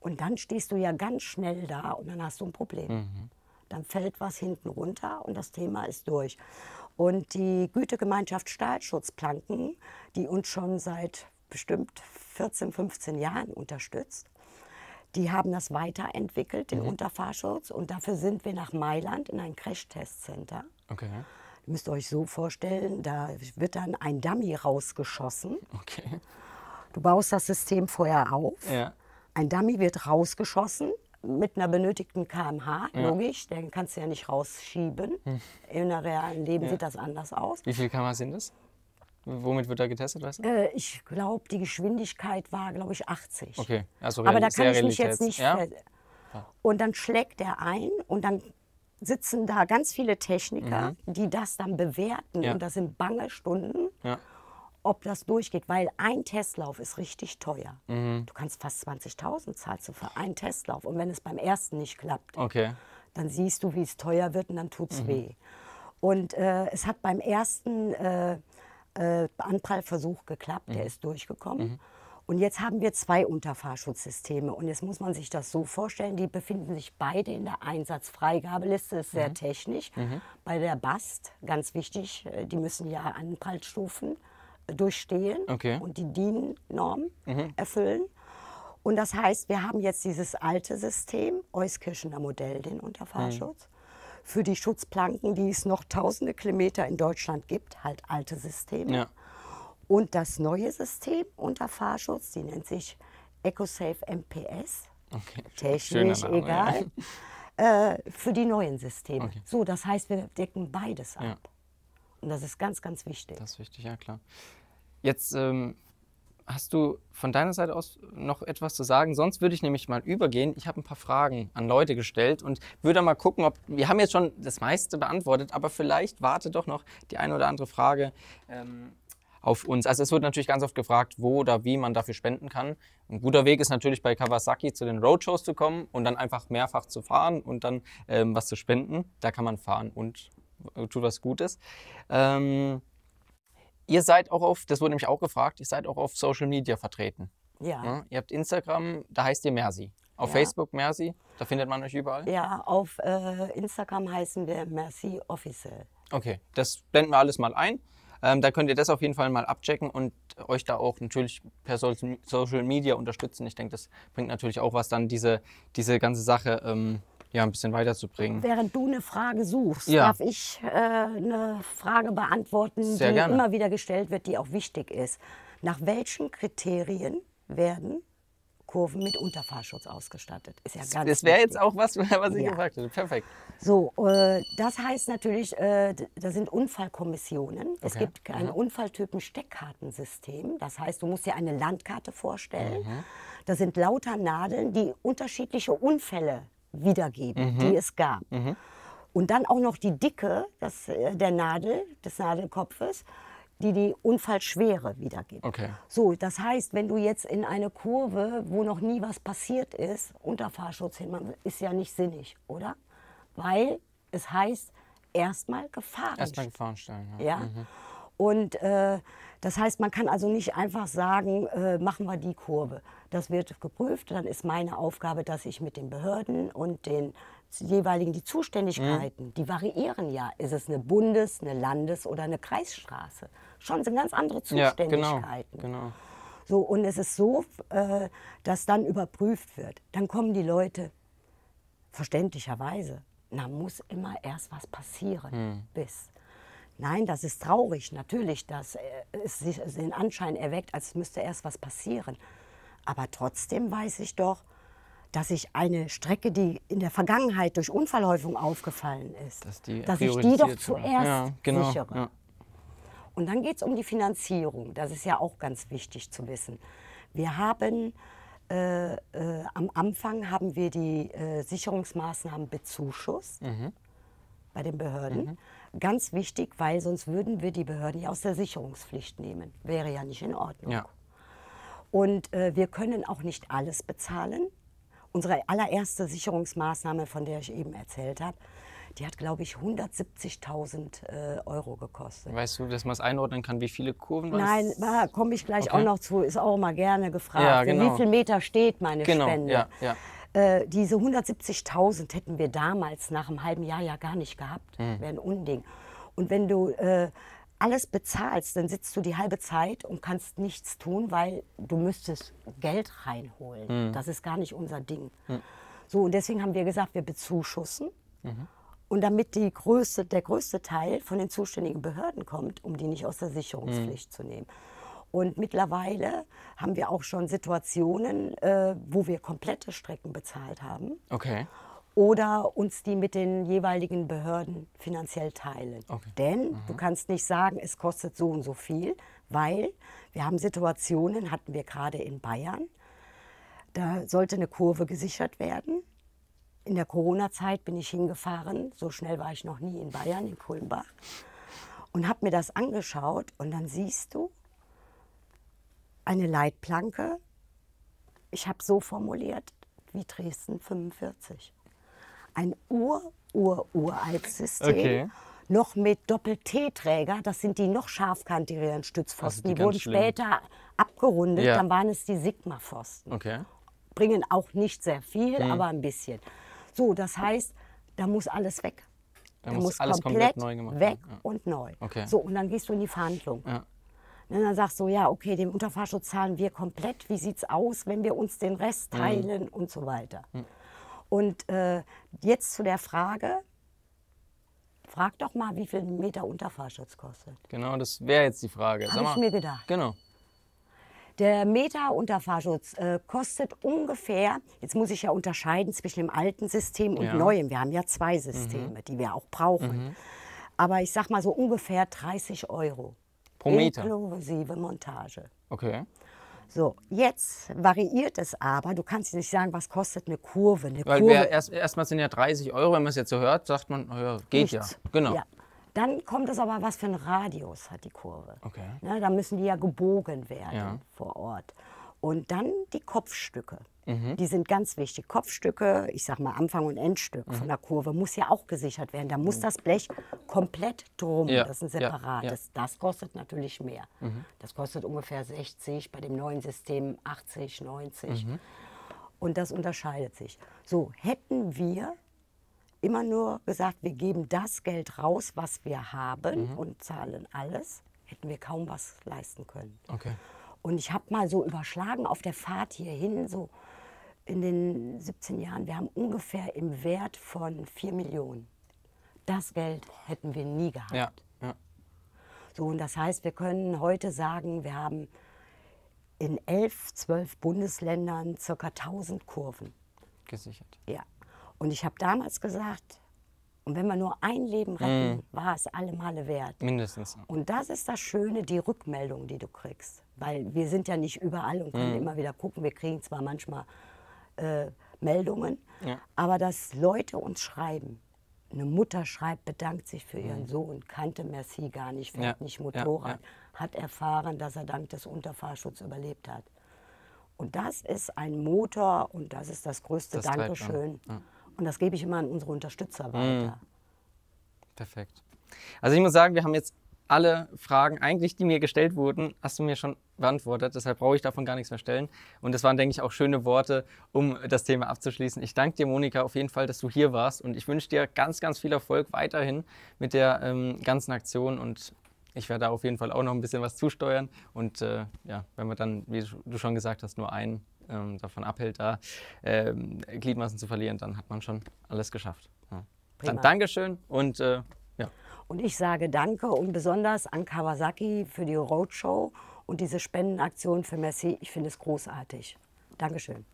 Und dann stehst du ja ganz schnell da und dann hast du ein Problem. Mhm. Dann fällt was hinten runter und das Thema ist durch. Und die Gütegemeinschaft Stahlschutzplanken, die uns schon seit bestimmt vierzehn, fünfzehn Jahren unterstützt. Die haben das weiterentwickelt, den mhm. Unterfahrschutz. Und dafür sind wir nach Mailand in ein Crashtest-Center. Okay. Ihr müsst euch so vorstellen, da wird dann ein Dummy rausgeschossen. Okay. Du baust das System vorher auf. Ja. Ein Dummy wird rausgeschossen mit einer benötigten K M H, ja. logisch. Den kannst du ja nicht rausschieben. Hm. In der realen Leben ja. sieht das anders aus. Wie viele K M H sind das? Womit wird da getestet, weißt du? Äh, ich glaube, die Geschwindigkeit war, glaube ich, achtzig. Okay, also aber da kann ich mich jetzt nicht... Ja? Und dann schlägt er ein und dann sitzen da ganz viele Techniker, mhm. die das dann bewerten. Ja. Und das sind bange Stunden, ja. ob das durchgeht. Weil ein Testlauf ist richtig teuer. Mhm. Du kannst fast zwanzigtausend zahlst du für einen Testlauf. Und wenn es beim ersten nicht klappt, okay. dann siehst du, wie es teuer wird und dann tut es mhm. weh. Und äh, es hat beim ersten... Äh, Äh, Anprallversuch geklappt, mhm. der ist durchgekommen. Mhm. Und jetzt haben wir zwei Unterfahrschutzsysteme. Und jetzt muss man sich das so vorstellen, die befinden sich beide in der Einsatzfreigabeliste. Das ist sehr mhm. technisch. Mhm. Bei der Bast, ganz wichtig, die müssen ja Anprallstufen durchstehen okay. und die D I N-Norm mhm. erfüllen. Und das heißt, wir haben jetzt dieses alte System, Euskirchener Modell, den Unterfahrschutz. Mhm. Für die Schutzplanken, die es noch tausende Kilometer in Deutschland gibt, halt alte Systeme. Ja. Und das neue System Unterfahrschutz, die nennt sich EcoSafe M P S, okay. technisch Name, egal, ja. äh, für die neuen Systeme. Okay. So, das heißt, wir decken beides ab. Ja. Und das ist ganz, ganz wichtig. Das ist wichtig, ja klar. Jetzt ähm, hast du von deiner Seite aus noch etwas zu sagen? Sonst würde ich nämlich mal übergehen. Ich habe ein paar Fragen an Leute gestellt und würde mal gucken, ob wir haben jetzt schon das meiste beantwortet, aber vielleicht warte doch noch die eine oder andere Frage ähm, auf uns. Also es wird natürlich ganz oft gefragt, wo oder wie man dafür spenden kann. Ein guter Weg ist natürlich bei Kawasaki zu den Roadshows zu kommen und dann einfach mehrfach zu fahren und dann ähm, was zu spenden. Da kann man fahren und tut was Gutes. Ähm, ihr seid auch auf, das wurde nämlich auch gefragt, ihr seid auch auf Social Media vertreten. Ja. ja ihr habt Instagram, da heißt ihr MEHRSi. Auf ja. Facebook MEHRSi, da findet man euch überall. Ja, auf äh, Instagram heißen wir MEHRSi Official. Okay, das blenden wir alles mal ein. Ähm, da könnt ihr das auf jeden Fall mal abchecken und euch da auch natürlich per so Social Media unterstützen. Ich denke, das bringt natürlich auch was, dann diese, diese ganze Sache ähm, ja, ein bisschen weiterzubringen. Während du eine Frage suchst, ja. darf ich äh, eine Frage beantworten, Sehr die gerne. immer wieder gestellt wird, die auch wichtig ist. Nach welchen Kriterien werden Kurven mit Unterfahrschutz ausgestattet? Ist ja ganz das wäre jetzt auch was, was ich ja. gefragt hätte. Perfekt. So, äh, das heißt natürlich, äh, da sind Unfallkommissionen. Okay. Es gibt mhm. ein Unfalltypen-Steckkartensystem. Das heißt, du musst dir eine Landkarte vorstellen. Mhm. Da sind lauter Nadeln, die unterschiedliche Unfälle wiedergeben, mhm. die es gab. Mhm. Und dann auch noch die Dicke das, der Nadel, des Nadelkopfes, die die Unfallschwere wiedergibt. Okay. So, das heißt, wenn du jetzt in eine Kurve, wo noch nie was passiert ist, Unterfahrschutz hin, ist ja nicht sinnig, oder? Weil es heißt, erstmal Gefahren stellen. Erstmal Gefahren stellen, ja. ja? Mhm. Und äh, das heißt, man kann also nicht einfach sagen, äh, machen wir die Kurve. Das wird geprüft, dann ist meine Aufgabe, dass ich mit den Behörden und den jeweiligen, die Zuständigkeiten, mhm. die variieren ja. Ist es eine Bundes-, eine Landes- oder eine Kreisstraße? Schon sind ganz andere Zuständigkeiten. Ja, genau, genau. So, und es ist so, äh, dass dann überprüft wird. Dann kommen die Leute, verständlicherweise, na, muss immer erst was passieren, mhm. bis... Nein, das ist traurig, natürlich, dass es den Anschein erweckt, als müsste erst was passieren. Aber trotzdem weiß ich doch, dass ich eine Strecke, die in der Vergangenheit durch Unfallhäufung aufgefallen ist, dass, die dass ich die doch zuerst ja, genau, sichere. Ja. Und dann geht es um die Finanzierung. Das ist ja auch ganz wichtig zu wissen. Wir haben, äh, äh, am Anfang haben wir die äh, Sicherungsmaßnahmen bezuschusst mhm. bei den Behörden. Mhm. Ganz wichtig, weil sonst würden wir die Behörden ja aus der Sicherungspflicht nehmen. Wäre ja nicht in Ordnung. Ja. Und äh, wir können auch nicht alles bezahlen. Unsere allererste Sicherungsmaßnahme, von der ich eben erzählt habe, die hat, glaube ich, hundertsiebzigtausend äh, Euro gekostet. Weißt du, dass man es einordnen kann, wie viele Kurven? Nein, da komme ich gleich okay. auch noch zu. Ist auch mal gerne gefragt. Ja, genau. Wie viel Meter steht meine genau. Spende? Ja, ja. Äh, diese hundertsiebzigtausend hätten wir damals nach einem halben Jahr ja gar nicht gehabt. Mhm. Wäre ein Unding. Und wenn du äh, alles bezahlst, dann sitzt du die halbe Zeit und kannst nichts tun, weil du müsstest Geld reinholen. Mhm. Das ist gar nicht unser Ding. Mhm. So, und deswegen haben wir gesagt, wir bezuschussen. Mhm. Und damit die größte, der größte Teil von den zuständigen Behörden kommt, um die nicht aus der Sicherungspflicht mhm. zu nehmen. Und mittlerweile haben wir auch schon Situationen, äh, wo wir komplette Strecken bezahlt haben. Okay. Oder uns die mit den jeweiligen Behörden finanziell teilen. Okay. Denn mhm. du kannst nicht sagen, es kostet so und so viel, weil wir haben Situationen, hatten wir gerade in Bayern, da sollte eine Kurve gesichert werden. In der Corona-Zeit bin ich hingefahren, so schnell war ich noch nie in Bayern, in Kulmbach, und habe mir das angeschaut und dann siehst du, eine Leitplanke, ich habe so formuliert, wie Dresden fünfundvierzig. Ein Ur-Ur-Uraltsystem. Okay. noch mit Doppel-T-Träger, das sind die noch scharfkantigeren Stützpfosten, also die, die wurden schlimm. später abgerundet, ja. Dann waren es die Sigma-Pfosten. Okay. Bringen auch nicht sehr viel, hm. aber ein bisschen. So, das heißt, da muss alles weg. Da, da muss, muss alles komplett, komplett neu gemacht weg ja. und neu. Okay. So, und dann gehst du in die Verhandlung. Ja. Und dann sagst du, ja, okay, den Unterfahrschutz zahlen wir komplett. Wie sieht es aus, wenn wir uns den Rest teilen hm. und so weiter. Hm. Und äh, jetzt zu der Frage, frag doch mal, wie viel Meter Unterfahrschutz kostet. Genau, das wäre jetzt die Frage. Habe ich mir gedacht. Genau. Der Meter Unterfahrschutz äh, kostet ungefähr, jetzt muss ich ja unterscheiden zwischen dem alten System und ja. neuem. Wir haben ja zwei Systeme, mhm. die wir auch brauchen. Mhm. Aber ich sag mal so ungefähr dreißig Euro. Pro Meter? Inklusive Montage. Okay. So, jetzt variiert es aber. Du kannst nicht sagen, was kostet eine Kurve. Eine Weil Kurve erst, erstmal sind ja dreißig Euro, wenn man es jetzt so hört, sagt man, ja, geht nichts. ja. Genau. Ja. Dann kommt es aber, was für einen Radius hat die Kurve. Okay. Na, da müssen die ja gebogen werden ja. vor Ort. Und dann die Kopfstücke. Mhm. Die sind ganz wichtig. Kopfstücke, ich sag mal Anfang und Endstück mhm. von der Kurve, muss ja auch gesichert werden. Da muss das Blech komplett drum. Ja. Das ist ein separates. Ja. Ja. Das kostet natürlich mehr. Mhm. Das kostet ungefähr sechzig, bei dem neuen System achtzig, neunzig. Mhm. Und das unterscheidet sich. So, hätten wir immer nur gesagt, wir geben das Geld raus, was wir haben mhm. und zahlen alles, hätten wir kaum was leisten können. Okay. Und ich habe mal so überschlagen auf der Fahrt hierhin, so in den siebzehn Jahren, wir haben ungefähr im Wert von vier Millionen. Das Geld hätten wir nie gehabt. Ja, ja. So, und das heißt, wir können heute sagen, wir haben in elf, zwölf Bundesländern ca. tausend Kurven. Gesichert. Ja. Und ich habe damals gesagt, und wenn wir nur ein Leben retten, mm. war es alle Male wert. Mindestens. Und das ist das Schöne, die Rückmeldung, die du kriegst. Weil wir sind ja nicht überall und können mm. immer wieder gucken. Wir kriegen zwar manchmal äh, Meldungen, ja. aber dass Leute uns schreiben. Eine Mutter schreibt, bedankt sich für ihren mm. Sohn, kannte Merci gar nicht, fährt ja. nicht Motorrad, ja. Ja. hat erfahren, dass er dank des Unterfahrschutzes überlebt hat. Und das ist ein Motor und das ist das größte das Dankeschön. Und das gebe ich immer an unsere Unterstützer weiter. Mm. Perfekt. Also ich muss sagen, wir haben jetzt alle Fragen, eigentlich die mir gestellt wurden, hast du mir schon beantwortet. Deshalb brauche ich davon gar nichts mehr stellen. Und das waren, denke ich, auch schöne Worte, um das Thema abzuschließen. Ich danke dir, Monika, auf jeden Fall, dass du hier warst. Und ich wünsche dir ganz, ganz viel Erfolg weiterhin mit der ähm, ganzen Aktion. Und ich werde da auf jeden Fall auch noch ein bisschen was zusteuern. Und äh, ja, wenn wir dann, wie du schon gesagt hast, nur einen davon abhält, da ähm, Gliedmaßen zu verlieren, dann hat man schon alles geschafft. Ja. Dann Dankeschön und äh, ja. Und ich sage Danke und besonders an Kawasaki für die Roadshow und diese Spendenaktion für Merci. Ich finde es großartig. Dankeschön.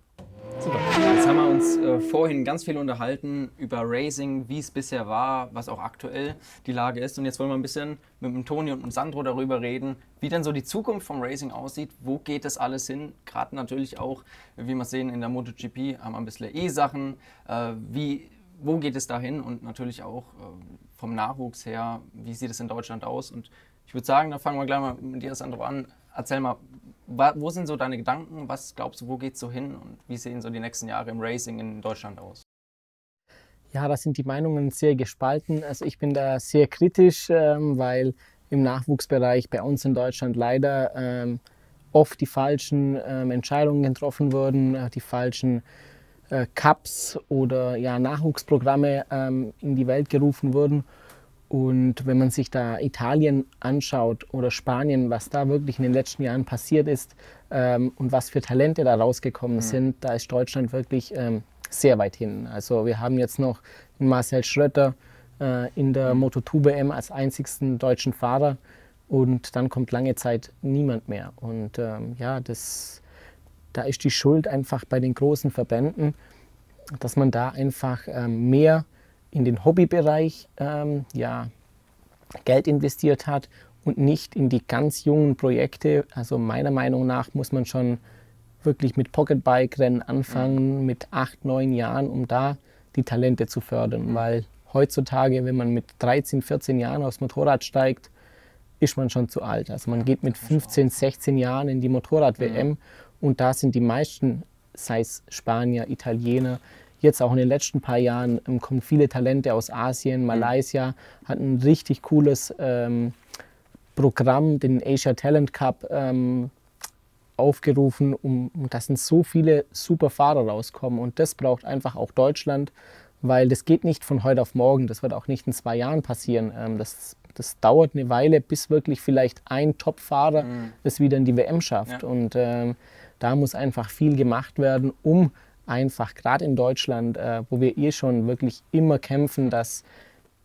Super. Jetzt haben wir uns äh, vorhin ganz viel unterhalten über Racing, wie es bisher war, was auch aktuell die Lage ist. Und jetzt wollen wir ein bisschen mit dem Toni und dem Sandro darüber reden, wie denn so die Zukunft vom Racing aussieht, wo geht das alles hin? Gerade natürlich auch, wie wir sehen, in der MotoGP haben wir ein bisschen E-Sachen, äh, wie, wo geht es dahin? Und natürlich auch äh, vom Nachwuchs her, wie sieht es in Deutschland aus? Und ich würde sagen, da fangen wir gleich mal mit dir, Sandro, an. Erzähl mal, wo sind so deine Gedanken? Was glaubst du, wo geht's so hin? Und wie sehen so die nächsten Jahre im Racing in Deutschland aus? Ja, da sind die Meinungen sehr gespalten. Also ich bin da sehr kritisch, ähm, weil im Nachwuchsbereich bei uns in Deutschland leider ähm, oft die falschen ähm, Entscheidungen getroffen wurden, die falschen äh, Cups oder ja, Nachwuchsprogramme ähm, in die Welt gerufen wurden. Und wenn man sich da Italien anschaut oder Spanien, was da wirklich in den letzten Jahren passiert ist ähm, und was für Talente da rausgekommen mhm. sind, da ist Deutschland wirklich ähm, sehr weit hin. Also wir haben jetzt noch Marcel Schröter äh, in der mhm. Moto zwei W M als einzigsten deutschen Fahrer und dann kommt lange Zeit niemand mehr. Und ähm, ja, das, da ist die Schuld einfach bei den großen Verbänden, dass man da einfach ähm, mehr in den Hobbybereich ähm, ja, Geld investiert hat und nicht in die ganz jungen Projekte. Also meiner Meinung nach muss man schon wirklich mit Pocketbike-Rennen anfangen, mhm. mit acht, neun Jahren, um da die Talente zu fördern. Mhm. Weil heutzutage, wenn man mit dreizehn, vierzehn Jahren aufs Motorrad steigt, ist man schon zu alt. Also man geht mit fünfzehn, sechzehn Jahren in die Motorrad-W M mhm. und da sind die meisten, sei es Spanier, Italiener, jetzt auch in den letzten paar Jahren ähm, kommen viele Talente aus Asien, Malaysia, hat ein richtig cooles ähm, Programm, den Asia Talent Cup, ähm, aufgerufen, um, und da sind so viele super Fahrer rauskommen, und das braucht einfach auch Deutschland, weil das geht nicht von heute auf morgen, das wird auch nicht in zwei Jahren passieren. Ähm, das, das dauert eine Weile, bis wirklich vielleicht ein Top-Fahrer mhm. es wieder in die W M schafft. Ja. Und ähm, da muss einfach viel gemacht werden, um einfach gerade in Deutschland, äh, wo wir eh schon wirklich immer kämpfen, dass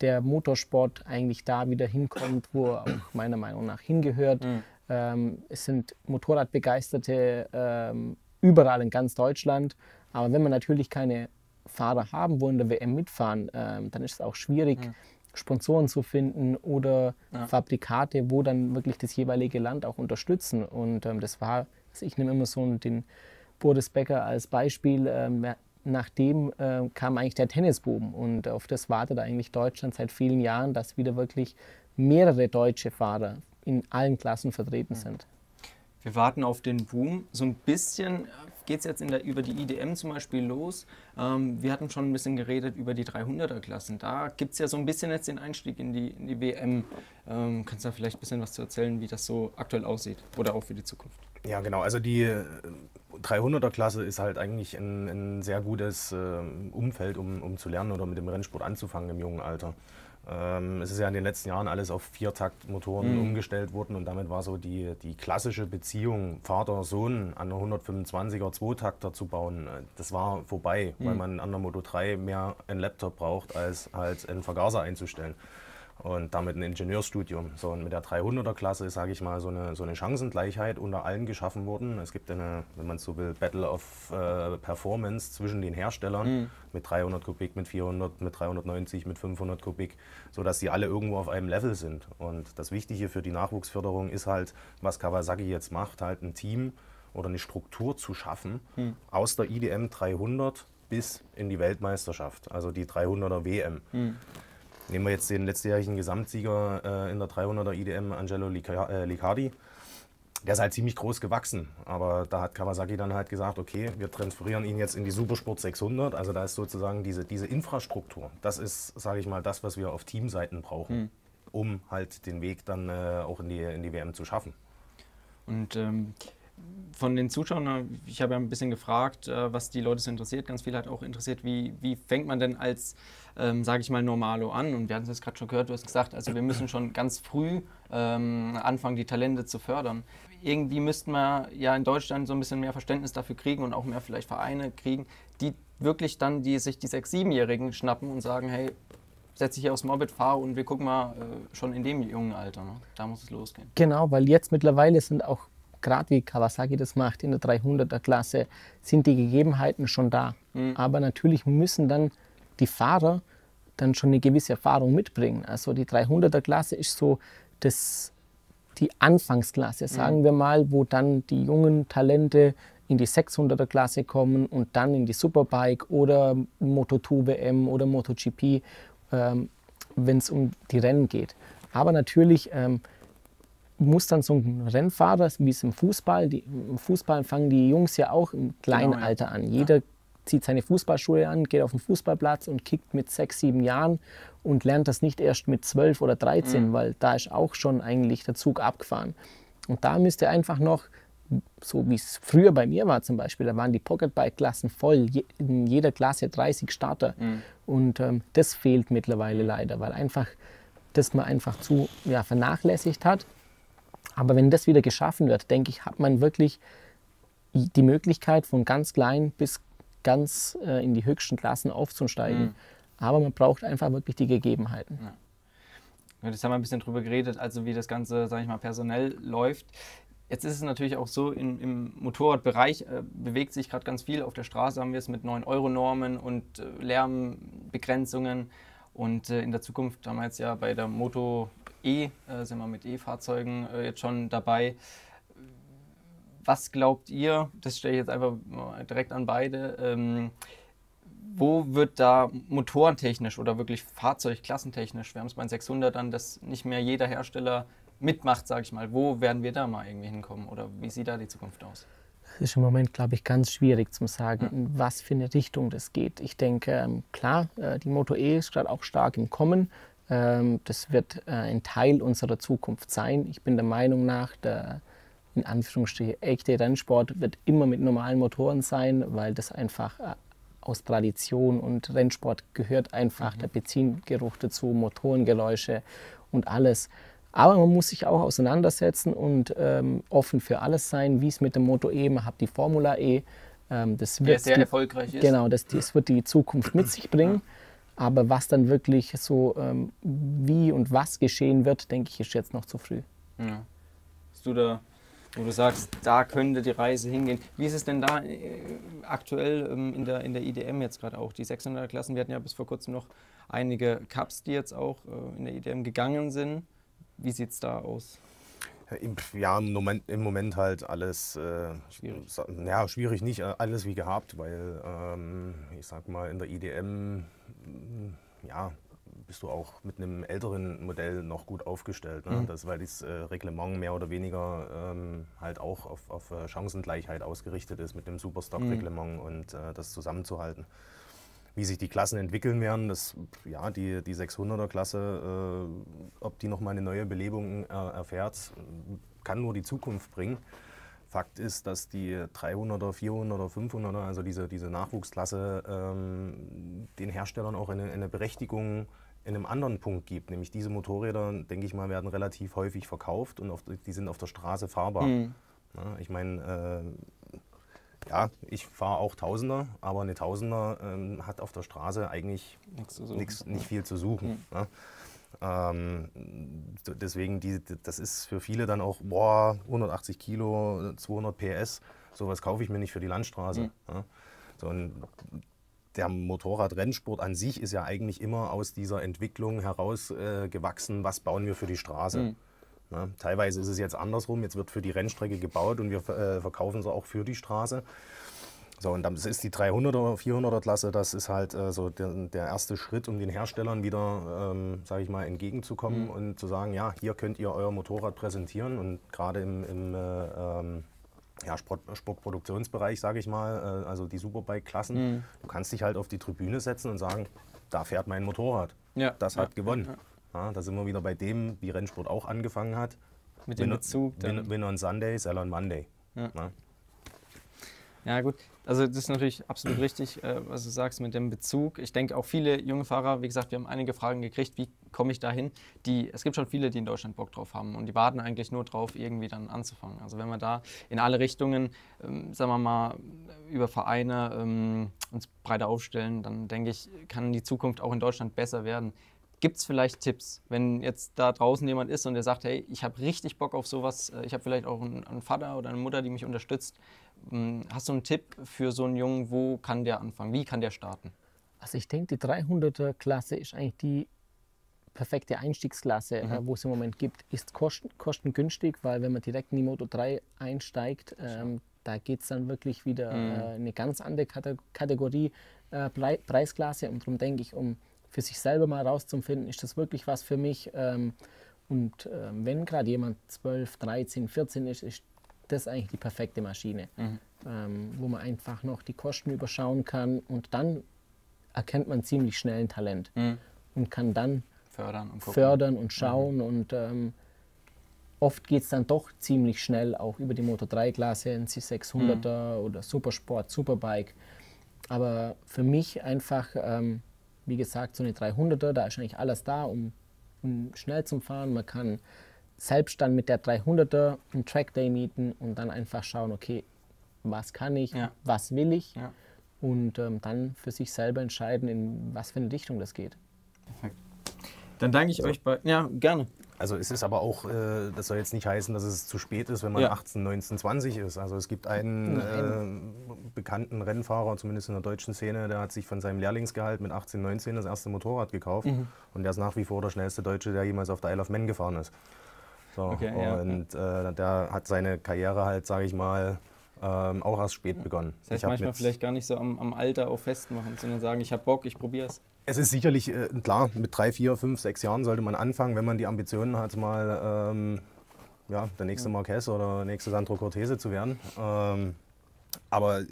der Motorsport eigentlich da wieder hinkommt, wo er auch meiner Meinung nach hingehört. Mhm. Ähm, es sind Motorradbegeisterte ähm, überall in ganz Deutschland. Aber wenn wir natürlich keine Fahrer haben, wo in der W M mitfahren, ähm, dann ist es auch schwierig, mhm. Sponsoren zu finden oder ja. Fabrikate, wo dann wirklich das jeweilige Land auch unterstützen. Und ähm, das war, also ich nehme immer so den Boris Becker als Beispiel. Ähm, nachdem äh, kam eigentlich der Tennisboom, und auf das wartet eigentlich Deutschland seit vielen Jahren, dass wieder wirklich mehrere deutsche Fahrer in allen Klassen vertreten sind. Wir warten auf den Boom. So ein bisschen geht es jetzt in der, über die I D M zum Beispiel los. Ähm, wir hatten schon ein bisschen geredet über die dreihunderter-Klassen. Da gibt es ja so ein bisschen jetzt den Einstieg in die, in die W M. Ähm, kannst du da vielleicht ein bisschen was zu erzählen, wie das so aktuell aussieht oder auch für die Zukunft? Ja, genau. Also die dreihunderter-Klasse ist halt eigentlich ein, ein sehr gutes äh, Umfeld, um, um zu lernen oder mit dem Rennsport anzufangen im jungen Alter. Ähm, es ist ja in den letzten Jahren alles auf Viertaktmotoren mhm. umgestellt worden, und damit war so die, die klassische Beziehung Vater-Sohn an der hundertfünfundzwanziger Zweitakter zu bauen, das war vorbei, mhm. weil man an der Moto drei mehr einen Laptop braucht, als halt einen Vergaser einzustellen und damit ein Ingenieurstudium. So, und mit der dreihunderter-Klasse ist, sage ich mal, so eine, so eine Chancengleichheit unter allen geschaffen worden. Es gibt eine, wenn man so will, Battle of äh, Performance zwischen den Herstellern mhm. mit dreihundert Kubik, mit vierhundert, mit dreihundertneunzig, mit fünfhundert Kubik, sodass sie alle irgendwo auf einem Level sind. Und das Wichtige für die Nachwuchsförderung ist halt, was Kawasaki jetzt macht, halt ein Team oder eine Struktur zu schaffen mhm. aus der I D M dreihundert bis in die Weltmeisterschaft, also die dreihunderter W M. Mhm. Nehmen wir jetzt den letztjährigen Gesamtsieger äh, in der dreihunderter I D M, Angelo Licardi. Der ist halt ziemlich groß gewachsen, aber da hat Kawasaki dann halt gesagt, okay, wir transferieren ihn jetzt in die Supersport sechshundert. Also da ist sozusagen diese, diese Infrastruktur, das ist, sage ich mal, das, was wir auf Teamseiten brauchen, mhm. um halt den Weg dann äh, auch in die, in die W M zu schaffen. Und ähm von den Zuschauern, ich habe ja ein bisschen gefragt, was die Leute so interessiert. Ganz viel hat auch interessiert, wie, wie fängt man denn als, ähm, sage ich mal, Normalo an? Und wir hatten es jetzt gerade schon gehört, du hast gesagt, also wir müssen schon ganz früh ähm, anfangen, die Talente zu fördern. Irgendwie müssten wir ja in Deutschland so ein bisschen mehr Verständnis dafür kriegen und auch mehr vielleicht Vereine kriegen, die wirklich dann die, sich die sechs-, siebenjährigen schnappen und sagen, hey, setze ich hier aufs Moped, fahre und wir gucken mal äh, schon in dem jungen Alter. Ne? Da muss es losgehen. Genau, weil jetzt mittlerweile sind auch, gerade wie Kawasaki das macht, in der dreihunderter-Klasse sind die Gegebenheiten schon da. Mhm. Aber natürlich müssen dann die Fahrer dann schon eine gewisse Erfahrung mitbringen. Also die dreihunderter-Klasse ist so das, die Anfangsklasse, sagen mhm. wir mal, wo dann die jungen Talente in die sechshunderter-Klasse kommen und dann in die Superbike oder Moto zwei W M oder MotoGP, ähm, wenn es um die Rennen geht. Aber natürlich ähm, muss dann so ein Rennfahrer, wie es im Fußball, die, im Fußball fangen die Jungs ja auch im kleinen genau, Alter an. Jeder ja. zieht seine Fußballschule an, geht auf den Fußballplatz und kickt mit sechs, sieben Jahren und lernt das nicht erst mit zwölf oder dreizehn, mhm. weil da ist auch schon eigentlich der Zug abgefahren. Und da müsste einfach noch, so wie es früher bei mir war zum Beispiel, da waren die Pocketbike-Klassen voll, je, in jeder Klasse dreißig Starter. Mhm. Und ähm, das fehlt mittlerweile leider, weil einfach, das man einfach zu ja, vernachlässigt hat. Aber wenn das wieder geschaffen wird, denke ich, hat man wirklich die Möglichkeit, von ganz klein bis ganz äh, in die höchsten Klassen aufzusteigen. Mhm. Aber man braucht einfach wirklich die Gegebenheiten. Ja. Jetzt haben wir ein bisschen drüber geredet, also wie das Ganze, sage ich mal, personell läuft. Jetzt ist es natürlich auch so, in, im Motorradbereich äh, bewegt sich gerade ganz viel. Auf der Straße haben wir es mit neun Euro Normen und äh, Lärmbegrenzungen. Und äh, in der Zukunft haben wir jetzt ja bei der Moto E, äh, sind wir mit E-Fahrzeugen äh, jetzt schon dabei. Was glaubt ihr, das stelle ich jetzt einfach direkt an beide, ähm, wo wird da motorentechnisch oder wirklich fahrzeugklassentechnisch, wir haben es bei den sechshundertern, dass nicht mehr jeder Hersteller mitmacht, sage ich mal, wo werden wir da mal irgendwie hinkommen oder wie sieht da die Zukunft aus? ist im Moment, glaube ich, ganz schwierig zu sagen, in was für eine Richtung das geht. Ich denke, klar, die Moto E ist gerade auch stark im Kommen. Das wird ein Teil unserer Zukunft sein. Ich bin der Meinung nach, der in Anführungsstrichen echte Rennsport wird immer mit normalen Motoren sein, weil das einfach aus Tradition und Rennsport gehört einfach mhm. der Benzingeruch dazu, Motorengeräusche und alles. Aber man muss sich auch auseinandersetzen und ähm, offen für alles sein, wie es mit dem Moto E, man hat die Formula E. Ähm, das wird sehr die, erfolgreich ist. Genau, das, das wird die Zukunft mit sich bringen. Aber was dann wirklich so, ähm, wie und was geschehen wird, denke ich, ist jetzt noch zu früh. Ja. Bist du da, wo du sagst, da könnte die Reise hingehen. Wie ist es denn da äh, aktuell ähm, in, der, in der I D M jetzt gerade auch? Die sechshunderter Klassen, wir hatten ja bis vor kurzem noch einige Cups, die jetzt auch äh, in der I D M gegangen sind. Wie sieht es da aus? Ja, im Moment, im Moment halt alles äh, schwierig. Ja, schwierig nicht, alles wie gehabt, weil ähm, ich sag mal, in der I D M ja, bist du auch mit einem älteren Modell noch gut aufgestellt. Ne? Mhm. Das, weil das äh, Reglement mehr oder weniger ähm, halt auch auf, auf Chancengleichheit ausgerichtet ist mit dem Superstock-Reglement mhm. und äh, das zusammenzuhalten. Wie sich die Klassen entwickeln werden, das, ja, die, die sechshunderter Klasse, äh, ob die nochmal eine neue Belebung äh, erfährt, kann nur die Zukunft bringen. Fakt ist, dass die dreihunderter, vierhunderter, fünfhunderter, also diese, diese Nachwuchsklasse, ähm, den Herstellern auch eine, eine Berechtigung in einem anderen Punkt gibt. Nämlich diese Motorräder, denke ich mal, werden relativ häufig verkauft und auf, die sind auf der Straße fahrbar. Mhm. Ja, ich meine, äh, ja, ich fahre auch Tausender, aber eine Tausender ähm, hat auf der Straße eigentlich nichts zu suchen. Nix, nicht viel zu suchen. Mhm. Ne? Ähm, deswegen, die, das ist für viele dann auch, boah, hundertachtzig Kilo, zweihundert P S, sowas kaufe ich mir nicht für die Landstraße. Mhm. Ne? So ein, der Motorradrennsport an sich ist ja eigentlich immer aus dieser Entwicklung heraus äh, gewachsen, was bauen wir für die Straße. Mhm. Ja, teilweise ist es jetzt andersrum, jetzt wird für die Rennstrecke gebaut und wir äh, verkaufen sie auch für die Straße. So, und dann ist die dreihunderter, vierhunderter Klasse, das ist halt äh, so der, der erste Schritt, um den Herstellern wieder, ähm, sage ich mal, entgegenzukommen mhm. und zu sagen, ja, hier könnt ihr euer Motorrad präsentieren. Und gerade im, im äh, ähm, ja, Sport, Sportproduktionsbereich, sage ich mal, äh, also die Superbike-Klassen, mhm. du kannst dich halt auf die Tribüne setzen und sagen, da fährt mein Motorrad, ja. das hat ja. gewonnen. Ja. Ja, da sind wir wieder bei dem, wie Rennsport auch angefangen hat. Mit dem Bezug. Win, win on Sunday, sell on Monday. Ja. Ja. ja gut, also das ist natürlich absolut richtig, äh, was du sagst mit dem Bezug. Ich denke auch viele junge Fahrer, wie gesagt, wir haben einige Fragen gekriegt, wie komme ich da hin? Es gibt schon viele, die in Deutschland Bock drauf haben und die warten eigentlich nur drauf, irgendwie dann anzufangen. Also wenn wir da in alle Richtungen, ähm, sagen wir mal, über Vereine ähm, uns breiter aufstellen, dann denke ich, kann die Zukunft auch in Deutschland besser werden. Gibt es vielleicht Tipps, wenn jetzt da draußen jemand ist und der sagt, hey, ich habe richtig Bock auf sowas, ich habe vielleicht auch einen, einen Vater oder eine Mutter, die mich unterstützt. Hast du einen Tipp für so einen Jungen, wo kann der anfangen, wie kann der starten? Also ich denke, die dreihunderter Klasse ist eigentlich die perfekte Einstiegsklasse, mhm. wo es im Moment gibt. Ist kosten, kostengünstig, weil wenn man direkt in die Moto drei einsteigt, ähm, da geht es dann wirklich wieder mhm. äh, eine ganz andere Kategorie, äh, Pre Preisklasse und darum denke ich, um für sich selber mal rauszufinden, ist das wirklich was für mich? Und wenn gerade jemand zwölf, dreizehn, vierzehn ist, ist das eigentlich die perfekte Maschine, mhm. wo man einfach noch die Kosten überschauen kann und dann erkennt man ziemlich schnell ein Talent mhm. und kann dann fördern und, fördern und schauen mhm. und ähm, oft geht es dann doch ziemlich schnell auch über die Moto drei Klasse, ein Z sechshunderter mhm. oder Supersport, Superbike, aber für mich einfach ähm, wie gesagt, so eine dreihunderter, da ist eigentlich alles da, um, um schnell zu fahren. Man kann selbst dann mit der dreihunderter einen Trackday mieten und dann einfach schauen, okay, was kann ich, ja. was will ich ja. und ähm, dann für sich selber entscheiden, in was für eine Richtung das geht. Perfekt. Dann danke ich also, euch bei... Ja, gerne. Also es ist aber auch, äh, das soll jetzt nicht heißen, dass es zu spät ist, wenn man ja. achtzehn, neunzehn, zwanzig ist. Also es gibt einen äh, bekannten Rennfahrer, zumindest in der deutschen Szene, der hat sich von seinem Lehrlingsgehalt mit achtzehn, neunzehn das erste Motorrad gekauft. Mhm. Und der ist nach wie vor der schnellste Deutsche, der jemals auf der Isle of Man gefahren ist. So, okay, und ja. äh, der hat seine Karriere halt, sage ich mal, ähm, auch erst spät begonnen. Das heißt, ich manchmal vielleicht gar nicht so am, am Alter auch festmachen, sondern sagen, ich habe Bock, ich probiere es. Es ist sicherlich, äh, klar, mit drei, vier, fünf, sechs Jahren sollte man anfangen, wenn man die Ambitionen hat, mal ähm, ja, der nächste Marquez oder der nächste Sandro Cortese zu werden. Ähm, Aber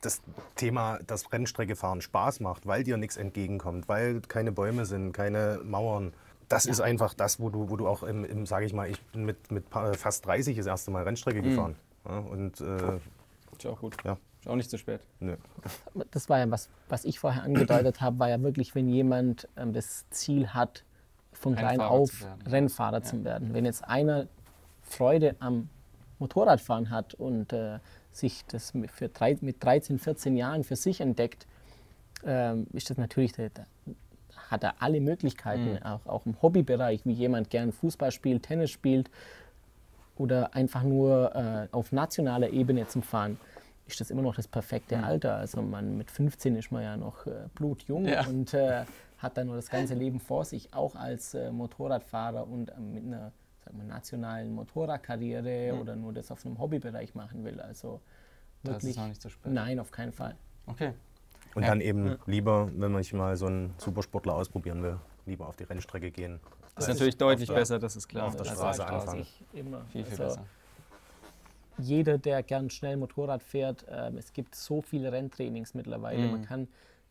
das Thema, dass Rennstrecke fahren Spaß macht, weil dir nichts entgegenkommt, weil keine Bäume sind, keine Mauern, das ja. ist einfach das, wo du, wo du auch im, im sage ich mal, ich bin mit, mit fast dreißig das erste Mal Rennstrecke mhm. gefahren. Ja, und, äh, ist ja auch gut. Ja. Ist auch nicht zu spät. Nee. Das war ja was, was ich vorher angedeutet habe, war ja wirklich, wenn jemand ähm, das Ziel hat, von klein auf Rennfahrer zu werden. Wenn jetzt einer Freude am Motorradfahren hat und äh, sich das mit, für drei, mit dreizehn, vierzehn Jahren für sich entdeckt, ähm, ist das natürlich, der, der, hat er alle Möglichkeiten, mhm. auch, auch im Hobbybereich, wie jemand gern Fußball spielt, Tennis spielt oder einfach nur äh, auf nationaler Ebene zum Fahren. Ist das immer noch das perfekte Alter. Also man, mit fünfzehn ist man ja noch äh, blutjung ja. und äh, hat dann nur das ganze Leben vor sich, auch als äh, Motorradfahrer und äh, mit einer sag mal, nationalen Motorradkarriere mhm. oder nur das auf einem Hobbybereich machen will. Also wirklich, das ist noch nicht zu spät. Nein, auf keinen Fall. Okay. Und ja. dann eben ja. lieber, wenn man sich mal so einen Supersportler ausprobieren will, lieber auf die Rennstrecke gehen. Das ist natürlich deutlich besser, das ist klar. Auf der Straße anfangen. Immer. Viel, viel besser. Jeder, der gern schnell Motorrad fährt, ähm, es gibt so viele Renntrainings mittlerweile. Mhm. Man kann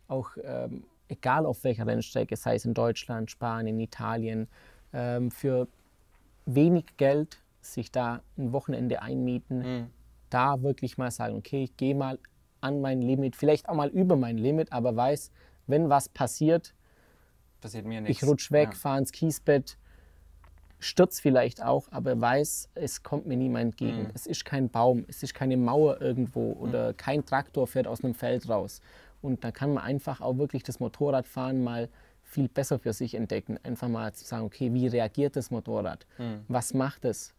auch, ähm, egal auf welcher Rennstrecke, sei es in Deutschland, Spanien, Italien, ähm, für wenig Geld sich da ein Wochenende einmieten, mhm. da wirklich mal sagen, okay, ich gehe mal an mein Limit, vielleicht auch mal über mein Limit, aber weiß, wenn was passiert, passiert mir nichts. Ich rutsch weg, ja. fahre ins Kiesbett, stürzt vielleicht auch, aber weiß, es kommt mir niemand gegen. Mhm. Es ist kein Baum, es ist keine Mauer irgendwo oder mhm. kein Traktor fährt aus einem Feld raus. Und da kann man einfach auch wirklich das Motorradfahren mal viel besser für sich entdecken. Einfach mal zu sagen, okay, wie reagiert das Motorrad? Mhm. Was macht es?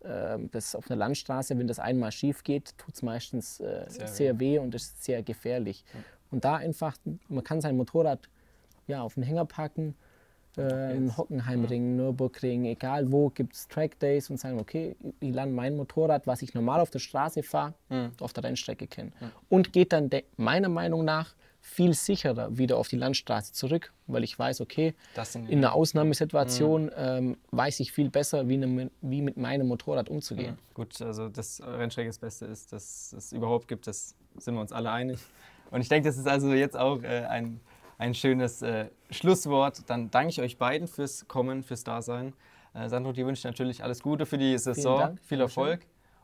Das auf einer Landstraße, wenn das einmal schief geht, tut es meistens sehr, sehr weh und ist sehr gefährlich. Mhm. Und da einfach, man kann sein Motorrad ja, auf den Hänger packen. Äh, im Hockenheimring, mhm. Nürburgring, egal wo, gibt es Trackdays und sagen, okay, ich lerne mein Motorrad, was ich normal auf der Straße fahre, mhm. auf der Rennstrecke kennen. Mhm. Und geht dann meiner Meinung nach viel sicherer wieder auf die Landstraße zurück, weil ich weiß, okay, das sind die in einer Ausnahmesituation mhm. ähm, weiß ich viel besser, wie, ne, wie mit meinem Motorrad umzugehen. Mhm. Gut, also das Rennstrecke das Beste ist, dass es überhaupt gibt, das sind wir uns alle einig. Und ich denke, das ist also jetzt auch äh, ein... Ein schönes äh, Schlusswort. Dann danke ich euch beiden fürs Kommen, fürs Dasein. Äh, Sandro, dir wünsche ich natürlich alles Gute für die Saison, viel Erfolg.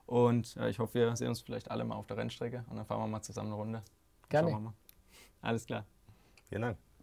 Und äh, ich hoffe, wir sehen uns vielleicht alle mal auf der Rennstrecke und dann fahren wir mal zusammen eine Runde. Gerne. Alles klar. Vielen Dank.